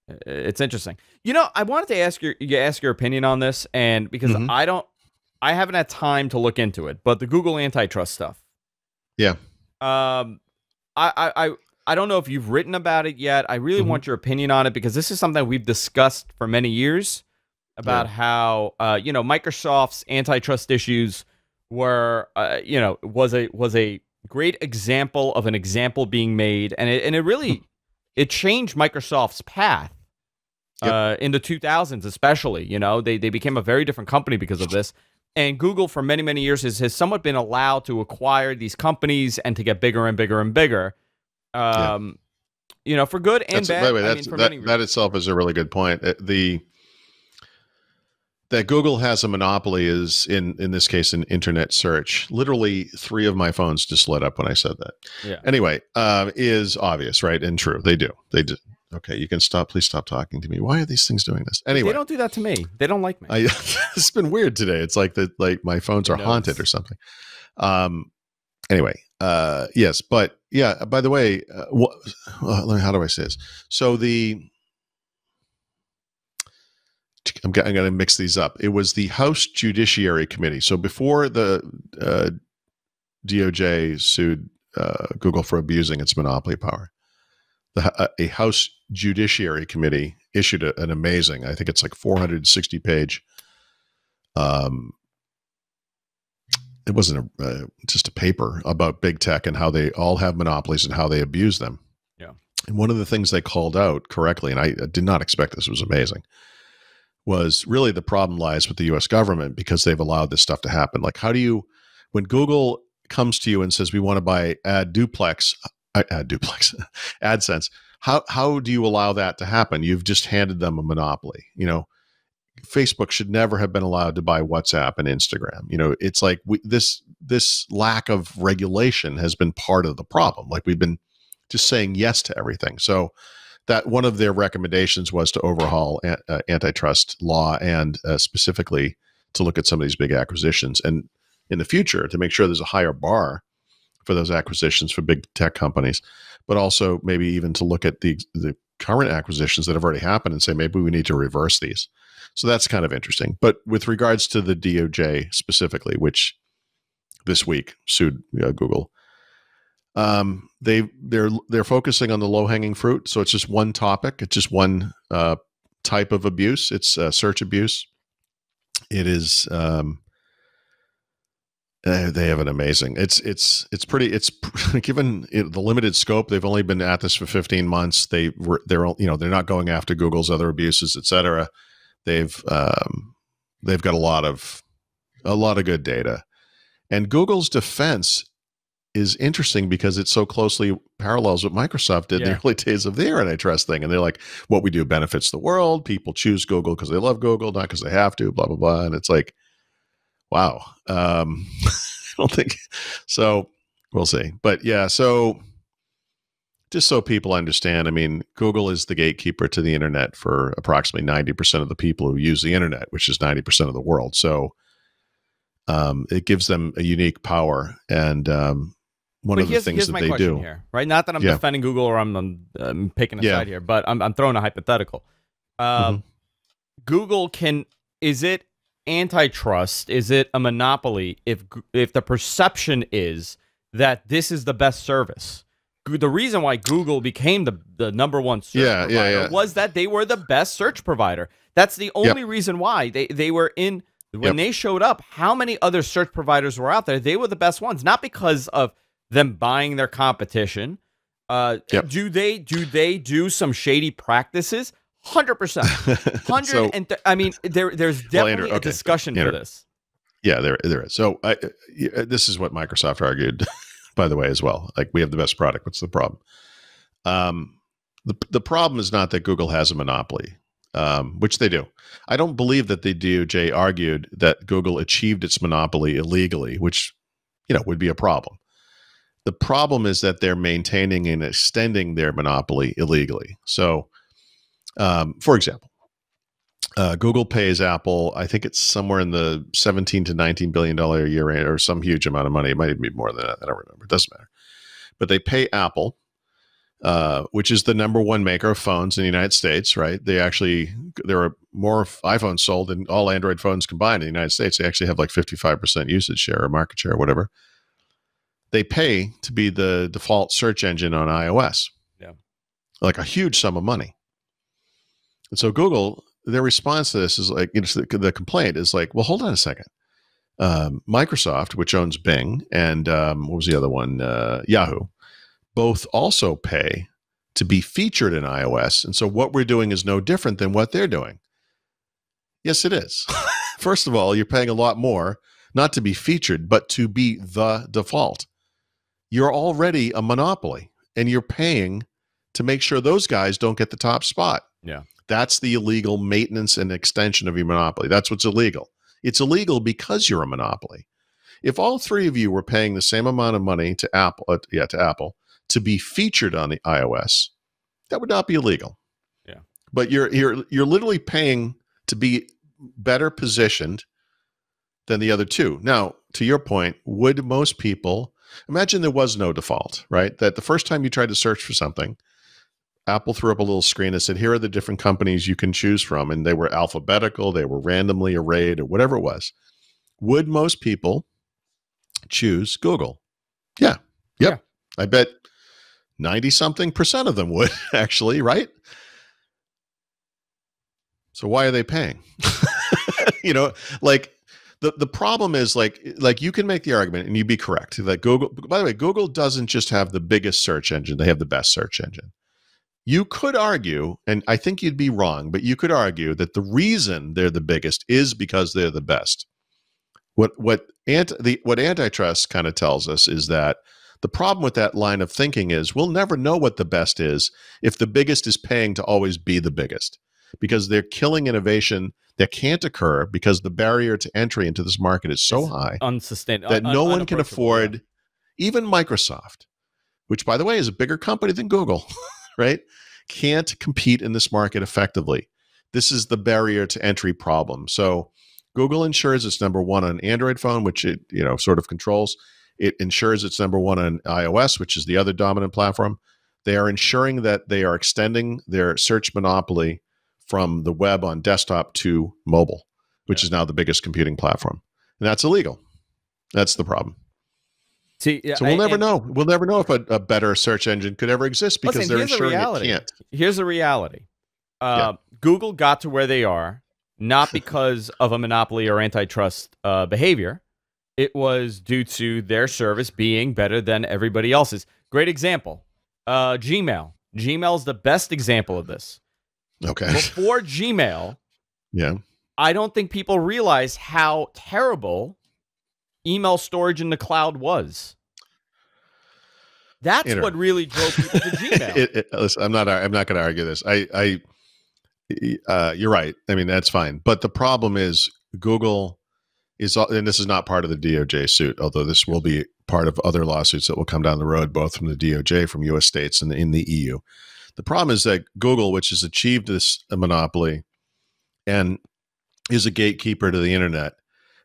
It's interesting. You know, I wanted to ask your you ask your opinion on this, and because mm-hmm. I don't, I haven't had time to look into it, but the Google antitrust stuff. Yeah. Um, I I I don't know if you've written about it yet. I really mm-hmm. want your opinion on it, because this is something we've discussed for many years about yeah. how uh you know, Microsoft's antitrust issues were uh, you know, was a was a great example of an example being made, and it and it really it changed Microsoft's path. Yep. Uh, in the two thousands, especially, you know, they, they became a very different company because of this. And Google, for many, many years, has, has somewhat been allowed to acquire these companies and to get bigger and bigger and bigger, um, yeah. you know, for good and that's, bad. By the way, that's, I mean, that, many that itself is a really good point. The that Google has a monopoly is, in, in this case, an internet search. Literally three of my phones just lit up when I said that. Yeah. Anyway, uh, is obvious, right? And true. They do. They do. Okay, you can stop. Please stop talking to me. Why are these things doing this? Anyway, they don't do that to me. They don't like me. I, it's been weird today. It's like that. Like my phones are haunted or something. Um. Anyway. Uh. Yes. But yeah. By the way, uh, what? Uh, how do I say this? So the. I'm, I'm going to mix these up. It was the House Judiciary Committee. So before the uh, D O J sued uh, Google for abusing its monopoly power, the, a House Judiciary Committee issued a, an amazing, I think it's like four hundred sixty page. Um, it wasn't a, uh, just a paper about big tech and how they all have monopolies and how they abuse them. Yeah. And one of the things they called out correctly, and I, I did not expect this, was amazing, was really the problem lies with the U S government, because they've allowed this stuff to happen. Like, how do you, when Google comes to you and says, we want to buy ad duplex, ad duplex, AdSense, how, how do you allow that to happen? You've just handed them a monopoly. You know, Facebook should never have been allowed to buy WhatsApp and Instagram. You know, it's like we, this, this lack of regulation has been part of the problem. Like, we've been just saying yes to everything. So that one of their recommendations was to overhaul an, uh, antitrust law, and uh, specifically to look at some of these big acquisitions, and in the future to make sure there's a higher bar for those acquisitions for big tech companies, but also maybe even to look at the, the current acquisitions that have already happened and say, maybe we need to reverse these. So that's kind of interesting. But with regards to the D O J specifically, which this week sued uh, Google, um, they, they're, they're focusing on the low hanging fruit. So it's just one topic. It's just one, uh, type of abuse. It's uh, search abuse. It is, um, Uh, they have an amazing, it's, it's, it's pretty, it's given it, the limited scope, they've only been at this for fifteen months. They were, they're, you know, they're not going after Google's other abuses, et cetera. They've, um, they've got a lot of, a lot of good data, and Google's defense is interesting because it so closely parallels what Microsoft did yeah. in the early days of their antitrust thing. And they're like, what we do benefits the world. People choose Google because they love Google, not because they have to, blah, blah, blah. And it's like, wow. Um, I don't think so. We'll see. But yeah, so just so people understand, I mean, Google is the gatekeeper to the internet for approximately ninety percent of the people who use the internet, which is ninety percent of the world. So um, it gives them a unique power. And um, one of the things that they do here, right? Not that I'm yeah. defending Google or I'm, I'm, I'm picking a yeah. side here, but I'm, I'm throwing a hypothetical. Um, mm-hmm. Google can, is it, antitrust, is it a monopoly if if the perception is that this is the best service? The reason why Google became the, the number one search yeah, provider yeah, yeah. was that they were the best search provider. That's the only yep. reason why they, they were in, when yep. they showed up, how many other search providers were out there? They were the best ones, not because of them buying their competition. Uh, yep. Do they do they do some shady practices? Hundred percent, hundred and th I mean, there, there's definitely well, Andrew, okay. a discussion Andrew. for this. Yeah, there, there is. So I, uh, this is what Microsoft argued, by the way, as well. Like, we have the best product. What's the problem? Um, the the problem is not that Google has a monopoly, um, which they do. I don't believe that the D O J argued that Google achieved its monopoly illegally, which, you know, would be a problem. The problem is that they're maintaining and extending their monopoly illegally. So, um, for example, uh, Google pays Apple, I think it's somewhere in the seventeen to nineteen billion dollars a year rate, or some huge amount of money. It might even be more than that. I don't remember. It doesn't matter. But they pay Apple, uh, which is the number one maker of phones in the United States, right? They actually, there are more iPhones sold than all Android phones combined in the United States. They actually have like fifty-five percent usage share or market share or whatever. They pay to be the default search engine on iOS. Yeah. Like a huge sum of money. And so Google, their response to this is like, you know, the complaint is like, well, hold on a second. Um, Microsoft, which owns Bing, and um, what was the other one? Uh, Yahoo, both also pay to be featured in iOS. And so what we're doing is no different than what they're doing. Yes, it is. First of all, you're paying a lot more, not to be featured, but to be the default. You're already a monopoly, and you're paying to make sure those guys don't get the top spot. Yeah. That's the illegal maintenance and extension of your monopoly. That's what's illegal. It's illegal because you're a monopoly. If all three of you were paying the same amount of money to Apple, uh, yeah, to Apple to be featured on the iOS, that would not be illegal. Yeah. But you're you're you're literally paying to be better positioned than the other two. Now, to your point, would most people imagine there was no default, right? That the first time you tried to search for something, Apple threw up a little screen and said, here are the different companies you can choose from. And they were alphabetical, they were randomly arrayed or whatever it was. Would most people choose Google? Yeah. Yep. Yeah. I bet ninety something percent of them would actually, right? So why are they paying? You know, like the, the problem is like, like you can make the argument and you'd be correct that Google, by the way, Google doesn't just have the biggest search engine. They have the best search engine. You could argue, and I think you'd be wrong, but you could argue that the reason they're the biggest is because they're the best. What what anti, the what antitrust kind of tells us is that the problem with that line of thinking is we'll never know what the best is if the biggest is paying to always be the biggest, because they're killing innovation that can't occur because the barrier to entry into this market is so it's high unsustainable that no one can afford, yeah. Even Microsoft, which by the way is a bigger company than Google. Right? Can't compete in this market effectively. This is the barrier to entry problem. So Google ensures it's number one on Android phone, which it, you know, sort of controls. It ensures it's number one on iOS, which is the other dominant platform. They are ensuring that they are extending their search monopoly from the web on desktop to mobile, which yeah. is now the biggest computing platform. And that's illegal. That's the problem. See, yeah, so we'll I, never and, know. We'll never know if a, a better search engine could ever exist because listen, they're ensuring the it can't. Here's the reality. Uh, yeah. Google got to where they are, not because of a monopoly or antitrust uh, behavior. It was due to their service being better than everybody else's. Great example. Uh, Gmail. Gmail's the best example of this. Okay. Before Gmail, yeah, I don't think people realize how terrible email storage in the cloud was. That's what really drove people to Gmail. it, it, listen, I'm not. I'm not going to argue this. I. I uh, you're right. I mean, that's fine. But the problem is Google is, and this is not part of the D O J suit, although this will be part of other lawsuits that will come down the road, both from the D O J, from U S states, and in the E U. The problem is that Google, which has achieved this monopoly, and is a gatekeeper to the internet,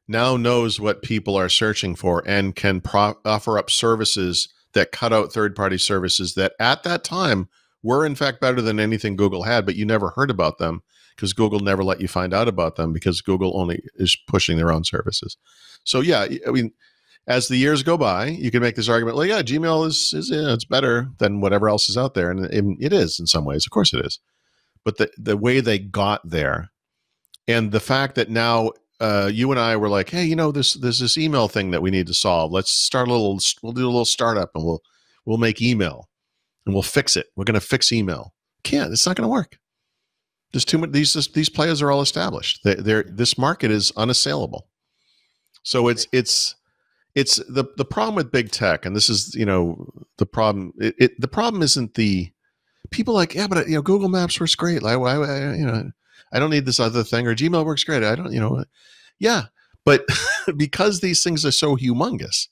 now knows what people are searching for and can pro offer up services that cut out third-party services that at that time were in fact better than anything Google had, but you never heard about them because Google never let you find out about them because Google only is pushing their own services. So yeah, I mean, as the years go by, you can make this argument, like, yeah, Gmail is, is you know, it's better than whatever else is out there. And it, it is in some ways, of course it is. But the, the way they got there and the fact that now Uh, you and I were like, hey, you know, this there's this email thing that we need to solve. Let's start a little. We'll do a little startup, and we'll we'll make email, and we'll fix it. We're going to fix email. Can't. It's not going to work. There's too many. These these players are all established. They're, they're this market is unassailable. So it's it's it's the the problem with big tech, and this is you know the problem. It, it the problem isn't the people like yeah, but you know Google Maps works great. Like why you know. I don't need this other thing, or Gmail works great. I don't, you know, yeah, but because these things are so humongous,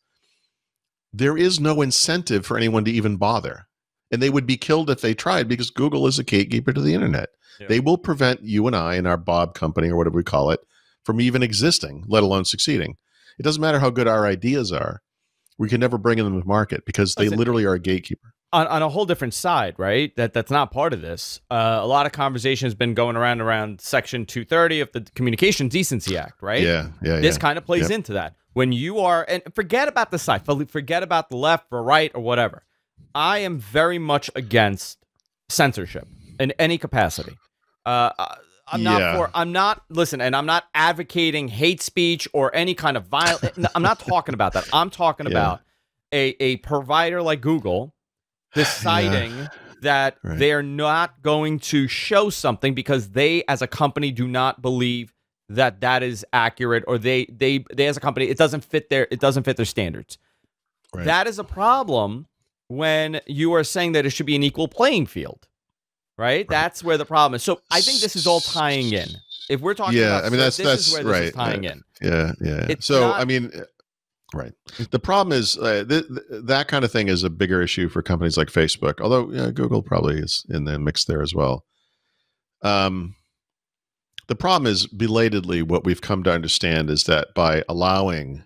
there is no incentive for anyone to even bother. And they would be killed if they tried, because Google is a gatekeeper to the internet. Yeah. They will prevent you and I and our Bob company, or whatever we call it, from even existing, let alone succeeding. It doesn't matter how good our ideas are. We can never bring them to market because they Listen, literally are a gatekeeper. On, on a whole different side, right? That That's not part of this. Uh, a lot of conversation has been going around around Section two thirty of the Communications Decency Act, right? Yeah, yeah, This yeah. kind of plays yep. into that. When you are, and forget about the side, forget about the left or right or whatever. I am very much against censorship in any capacity. Uh, I'm not yeah. for, I'm not, listen, and I'm not advocating hate speech or any kind of violence. I'm not talking about that. I'm talking yeah. about a, a provider like Google deciding yeah. that right. they're not going to show something because they, as a company, do not believe that that is accurate, or they, they, they as a company, it doesn't fit their, it doesn't fit their standards. Right. That is a problem. When you are saying that it should be an equal playing field, right? right? That's where the problem is. So I think this is all tying in. If we're talking yeah, about I mean, that's, this that's, is where this right, is tying right. in. Yeah, yeah. It's so, not, I mean, right. The problem is uh, th th that kind of thing is a bigger issue for companies like Facebook, although yeah, Google probably is in the mix there as well. Um, the problem is belatedly what we've come to understand is that by allowing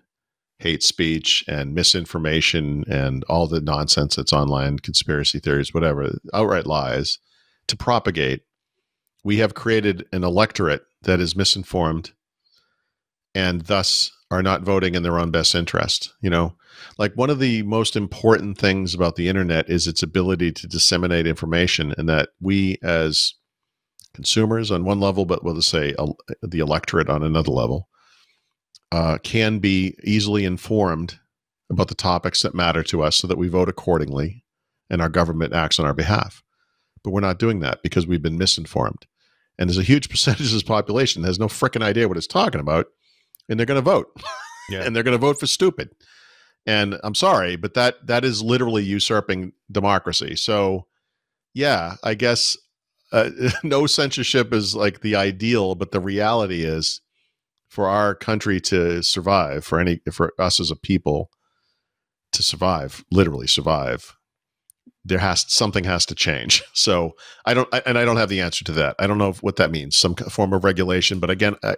hate speech and misinformation and all the nonsense that's online, conspiracy theories, whatever, outright lies to propagate, we have created an electorate that is misinformed and thus are not voting in their own best interest. You know, like one of the most important things about the internet is its ability to disseminate information, and that we as consumers on one level, but we'll just say the electorate on another level, Uh, can be easily informed about the topics that matter to us so that we vote accordingly and our government acts on our behalf. But we're not doing that because we've been misinformed. And there's a huge percentage of this population that has no frickin' idea what it's talking about, and they're going to vote. Yeah. And they're going to vote for stupid. And I'm sorry, but that that is literally usurping democracy. So yeah, I guess uh, no censorship is like the ideal, but the reality is, for our country to survive, for any, for us as a people to survive, literally survive, there has something has to change. So I don't, I, and I don't have the answer to that. I don't know what that means, some form of regulation. But again, I,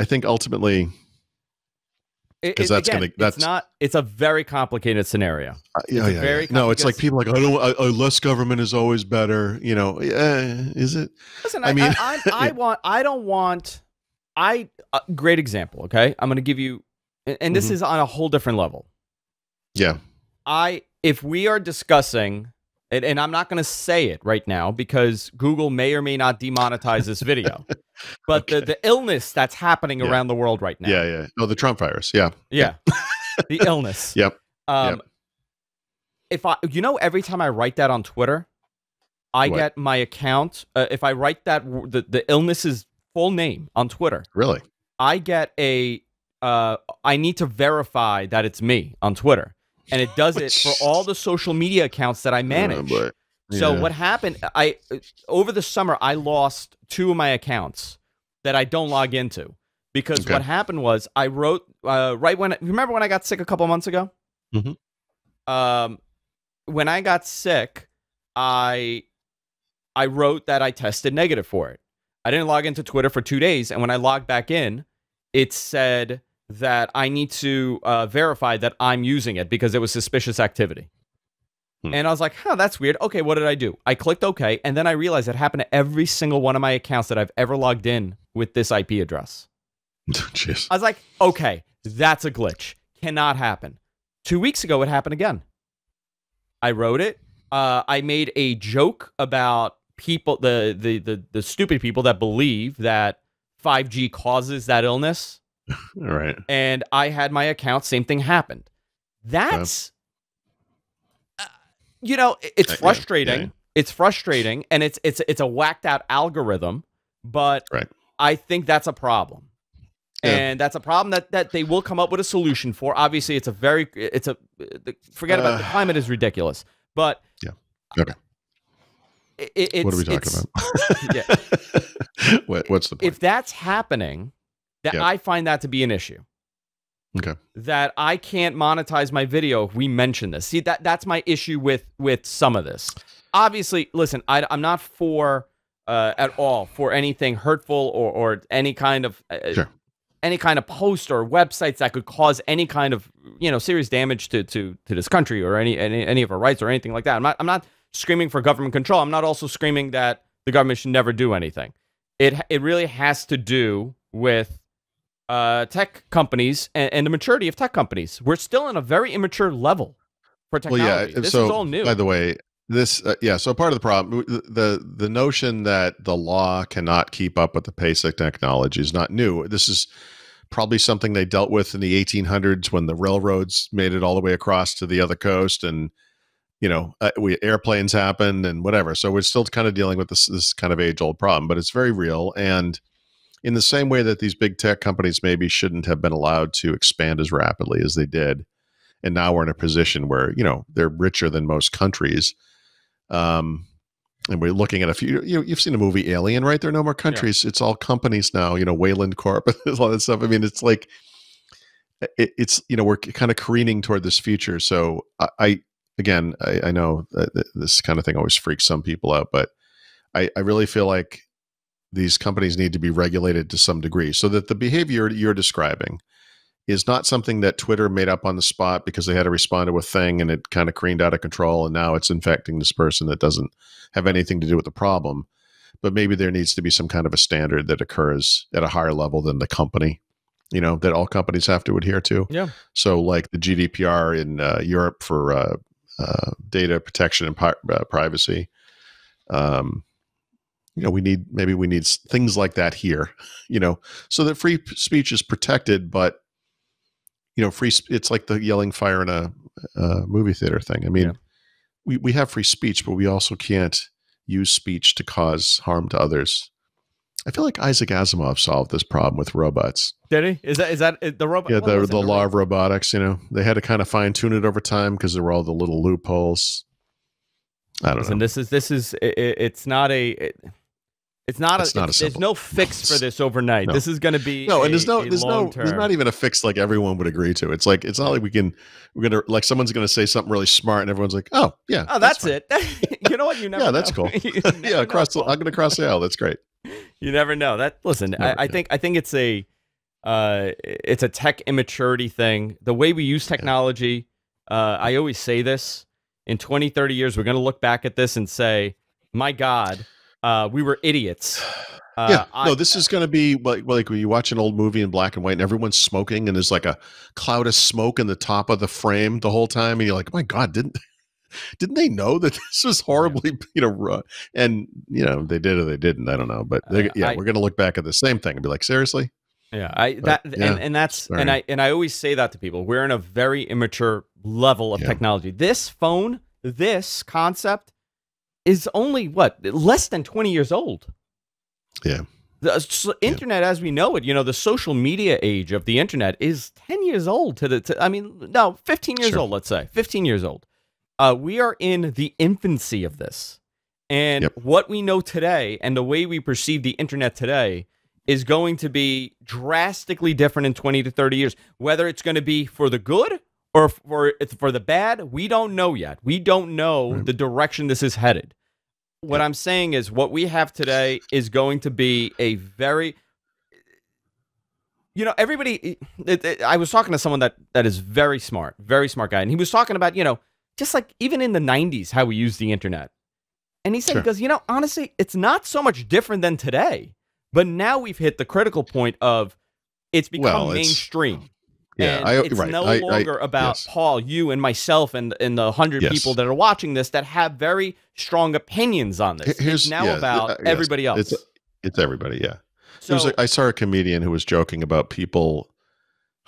I think ultimately, because that's going to, that's it's not, it's a very complicated scenario. Uh, yeah, it's yeah, very yeah. No, it's like people like, I don't, I, I, less government is always better. You know, uh, is it? Listen, I, I mean, I, I, I want, I don't want. I uh, great example, okay? I'm going to give you, and, and this mm-hmm. is on a whole different level. Yeah. I if we are discussing, and, and I'm not going to say it right now because Google may or may not demonetize this video, but okay. the, the illness that's happening yeah. around the world right now. Yeah, yeah. Oh, the Trump virus. Yeah. Yeah. The illness. Yep. Um, yep. If I, you know, every time I write that on Twitter, I what? get my account. Uh, if I write that, the the illness is. full name on Twitter. Really? I get a, uh, I need to verify that it's me on Twitter. And it does it for all the social media accounts that I manage. Yeah, but, yeah. So what happened, I, over the summer, I lost two of my accounts that I don't log into. Because okay. what happened was I wrote, uh, right when, remember when I got sick a couple months ago? Mm-hmm. Um, when I got sick, I, I wrote that I tested negative for it. I didn't log into Twitter for two days, and when I logged back in, it said that I need to uh, verify that I'm using it because it was suspicious activity. Hmm. And I was like, huh, that's weird. Okay, what did I do? I clicked OK, and then I realized it happened to every single one of my accounts that I've ever logged in with this I P address. Jeez. I was like, okay, that's a glitch. Cannot happen. Two weeks ago, it happened again. I wrote it. Uh, I made a joke about people, the, the the the stupid people that believe that five G causes that illness. All right. And I had my account, same thing happened. That's, uh, you know, it's uh, frustrating. Yeah, yeah. It's frustrating, and it's it's it's a whacked out algorithm, but right. I think that's a problem, yeah. and that's a problem that that they will come up with a solution for. Obviously, it's a very it's a forget about uh, the climate is ridiculous, but yeah, okay. It, it's, what are we talking about? Yeah. what, what's the point? If that's happening, that yep. I find that to be an issue. Okay. That I can't monetize my video if we mention this. See, that that's my issue with with some of this. Obviously, listen, I, I'm not for uh, at all for anything hurtful or or any kind of uh, sure. any kind of post or websites that could cause any kind of you know serious damage to to to this country or any any any of our rights or anything like that. I'm not I'm not screaming for government control. I'm not also screaming that the government should never do anything. It it really has to do with uh, tech companies and, and the maturity of tech companies. We're still in a very immature level for technology. Well, yeah, this so, is all new. By the way. This uh, yeah so part of the problem, the the notion that the law cannot keep up with the pace of technology is not new. This is probably something they dealt with in the eighteen hundreds when the railroads made it all the way across to the other coast, and you know uh, we airplanes happened and whatever. So we're still kind of dealing with this this kind of age-old problem, but it's very real. And in the same way that these big tech companies maybe shouldn't have been allowed to expand as rapidly as they did, and now we're in a position where you know they're richer than most countries. Um, and we're looking at a few, you know, you've seen the movie Alien, right? There are no more countries. Yeah. It's all companies now, you know, Wayland Corp, and all that stuff. I mean, it's like, it, it's, you know, we're kind of careening toward this future. So I, I again, I, I know this kind of thing always freaks some people out, but I, I really feel like these companies need to be regulated to some degree so that the behavior you're describing is not something that Twitter made up on the spot because they had to respond to a thing and it kind of careened out of control, and now it's infecting this person that doesn't have anything to do with the problem. But maybe there needs to be some kind of a standard that occurs at a higher level than the company, you know, that all companies have to adhere to. Yeah. So like the G D P R in uh, Europe for uh, uh, data protection and uh, privacy. Um, you know, we need, maybe we need things like that here, you know, so that free speech is protected, but you know, free, it's like the yelling fire in a, a movie theater thing. I mean, yeah. we, we have free speech, but we also can't use speech to cause harm to others. I feel like Isaac Asimov solved this problem with robots. Did he? Is that, is that the robot? Yeah, the, the law of robotics, you know, they had to kind of fine tune it over time because there were all the little loopholes. I don't Listen, know. This is, this is, it, it's not a... It, It's not it's a, not it's, a there's no fix for this overnight. No. This is going to be no, and there's no, there's no, there's not even a fix like everyone would agree to. It's like, it's not like we can, we're going to, like someone's going to say something really smart and everyone's like, oh yeah, oh that's, that's it. You know what? You never. Yeah, that's know. Cool. yeah, across. The, I'm going to cross the aisle. That's great. You never know. That listen, I, I think I think it's a, uh, it's a tech immaturity thing. The way we use technology. Yeah. Uh, I always say this: in twenty, thirty years, we're going to look back at this and say, my God. Uh, we were idiots. Uh, yeah, no, I, this is going to be like, like when you watch an old movie in black and white and everyone's smoking and there's like a cloud of smoke in the top of the frame the whole time. And you're like, oh my God, didn't, didn't they know that this was horribly, yeah. you know, raw? And you know, they did or they didn't, I don't know. But they, uh, yeah, I, we're going to look back at the same thing and be like, seriously? Yeah, I, but, that, yeah, and, and that's, sorry. and I, and I always say that to people, we're in a very immature level of yeah. technology. This phone, this concept, is only what less than twenty years old. Yeah, the so internet yeah. as we know it, you know, the social media age of the internet is ten years old. To the, to, I mean, no, fifteen years sure. old. Let's say fifteen years old. Uh, we are in the infancy of this, and yep. what we know today and the way we perceive the internet today is going to be drastically different in twenty to thirty years. Whether it's going to be for the good. Or for for the bad, we don't know yet. We don't know right. the direction this is headed. What yeah. I'm saying is what we have today is going to be a very, you know, everybody, it, it, I was talking to someone that, that is very smart, very smart guy. And he was talking about, you know, just like even in the nineties, how we use the internet. And he said, sure. he goes, you know, honestly, it's not so much different than today. But now we've hit the critical point of it's become well, mainstream. It's, Yeah, and I, it's right. no I, longer I, about yes. Paul, you, and myself, and and the hundred yes. people that are watching this that have very strong opinions on this. Here's, it's now yeah, about uh, yes. everybody else. It's, it's everybody, yeah. So, was like, I saw a comedian who was joking about people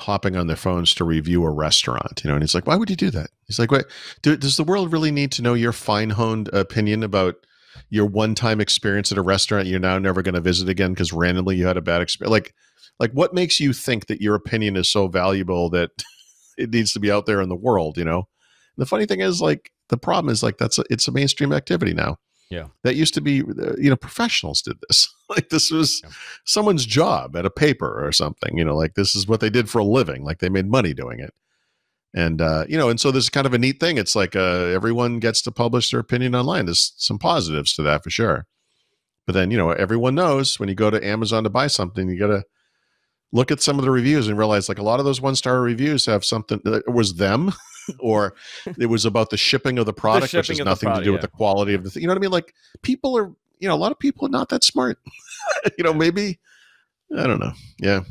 hopping on their phones to review a restaurant, you know, and he's like, "Why would you do that?" He's like, "Wait, do, does the world really need to know your fine-honed opinion about your one-time experience at a restaurant you're now never going to visit again because randomly you had a bad experience?" Like. Like, what makes you think that your opinion is so valuable that it needs to be out there in the world, you know? And the funny thing is, like, the problem is, like, that's a, it's a mainstream activity now. Yeah. That used to be, you know, professionals did this. Like this was yeah. someone's job at a paper or something, you know, like this is what they did for a living. Like they made money doing it. And, uh, you know, and so there's kind of a neat thing. It's like uh, everyone gets to publish their opinion online. There's some positives to that for sure. But then, you know, everyone knows when you go to Amazon to buy something, you got to look at some of the reviews and realize like a lot of those one-star reviews have something that was them or it was about the shipping of the product, the which has nothing product, to do yeah. with the quality of the thing. You know what I mean? Like people are, you know, a lot of people are not that smart. you know, maybe, I don't know. Yeah.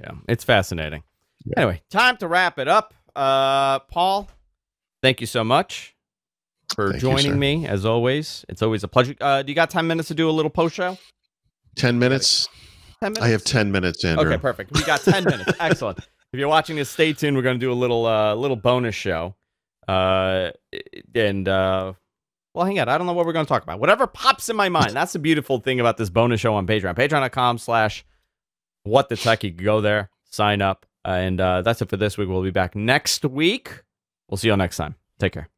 Yeah. It's fascinating. Yeah. Anyway, time to wrap it up. Uh, Paul, thank you so much for thank joining you, me as always. It's always a pleasure. Uh, do you got ten minutes to do a little post show? ten minutes. ten minutes? I have ten minutes, Andrew. Okay, perfect. We got ten minutes. Excellent. If you're watching this, stay tuned. We're going to do a little, uh, little bonus show. Uh, and, uh, well, hang on. I don't know what we're going to talk about. Whatever pops in my mind. That's the beautiful thing about this bonus show on Patreon. Patreon.com slash what the tech. You can go there, sign up. Uh, and uh, that's it for this week. We'll be back next week. We'll see you all next time. Take care.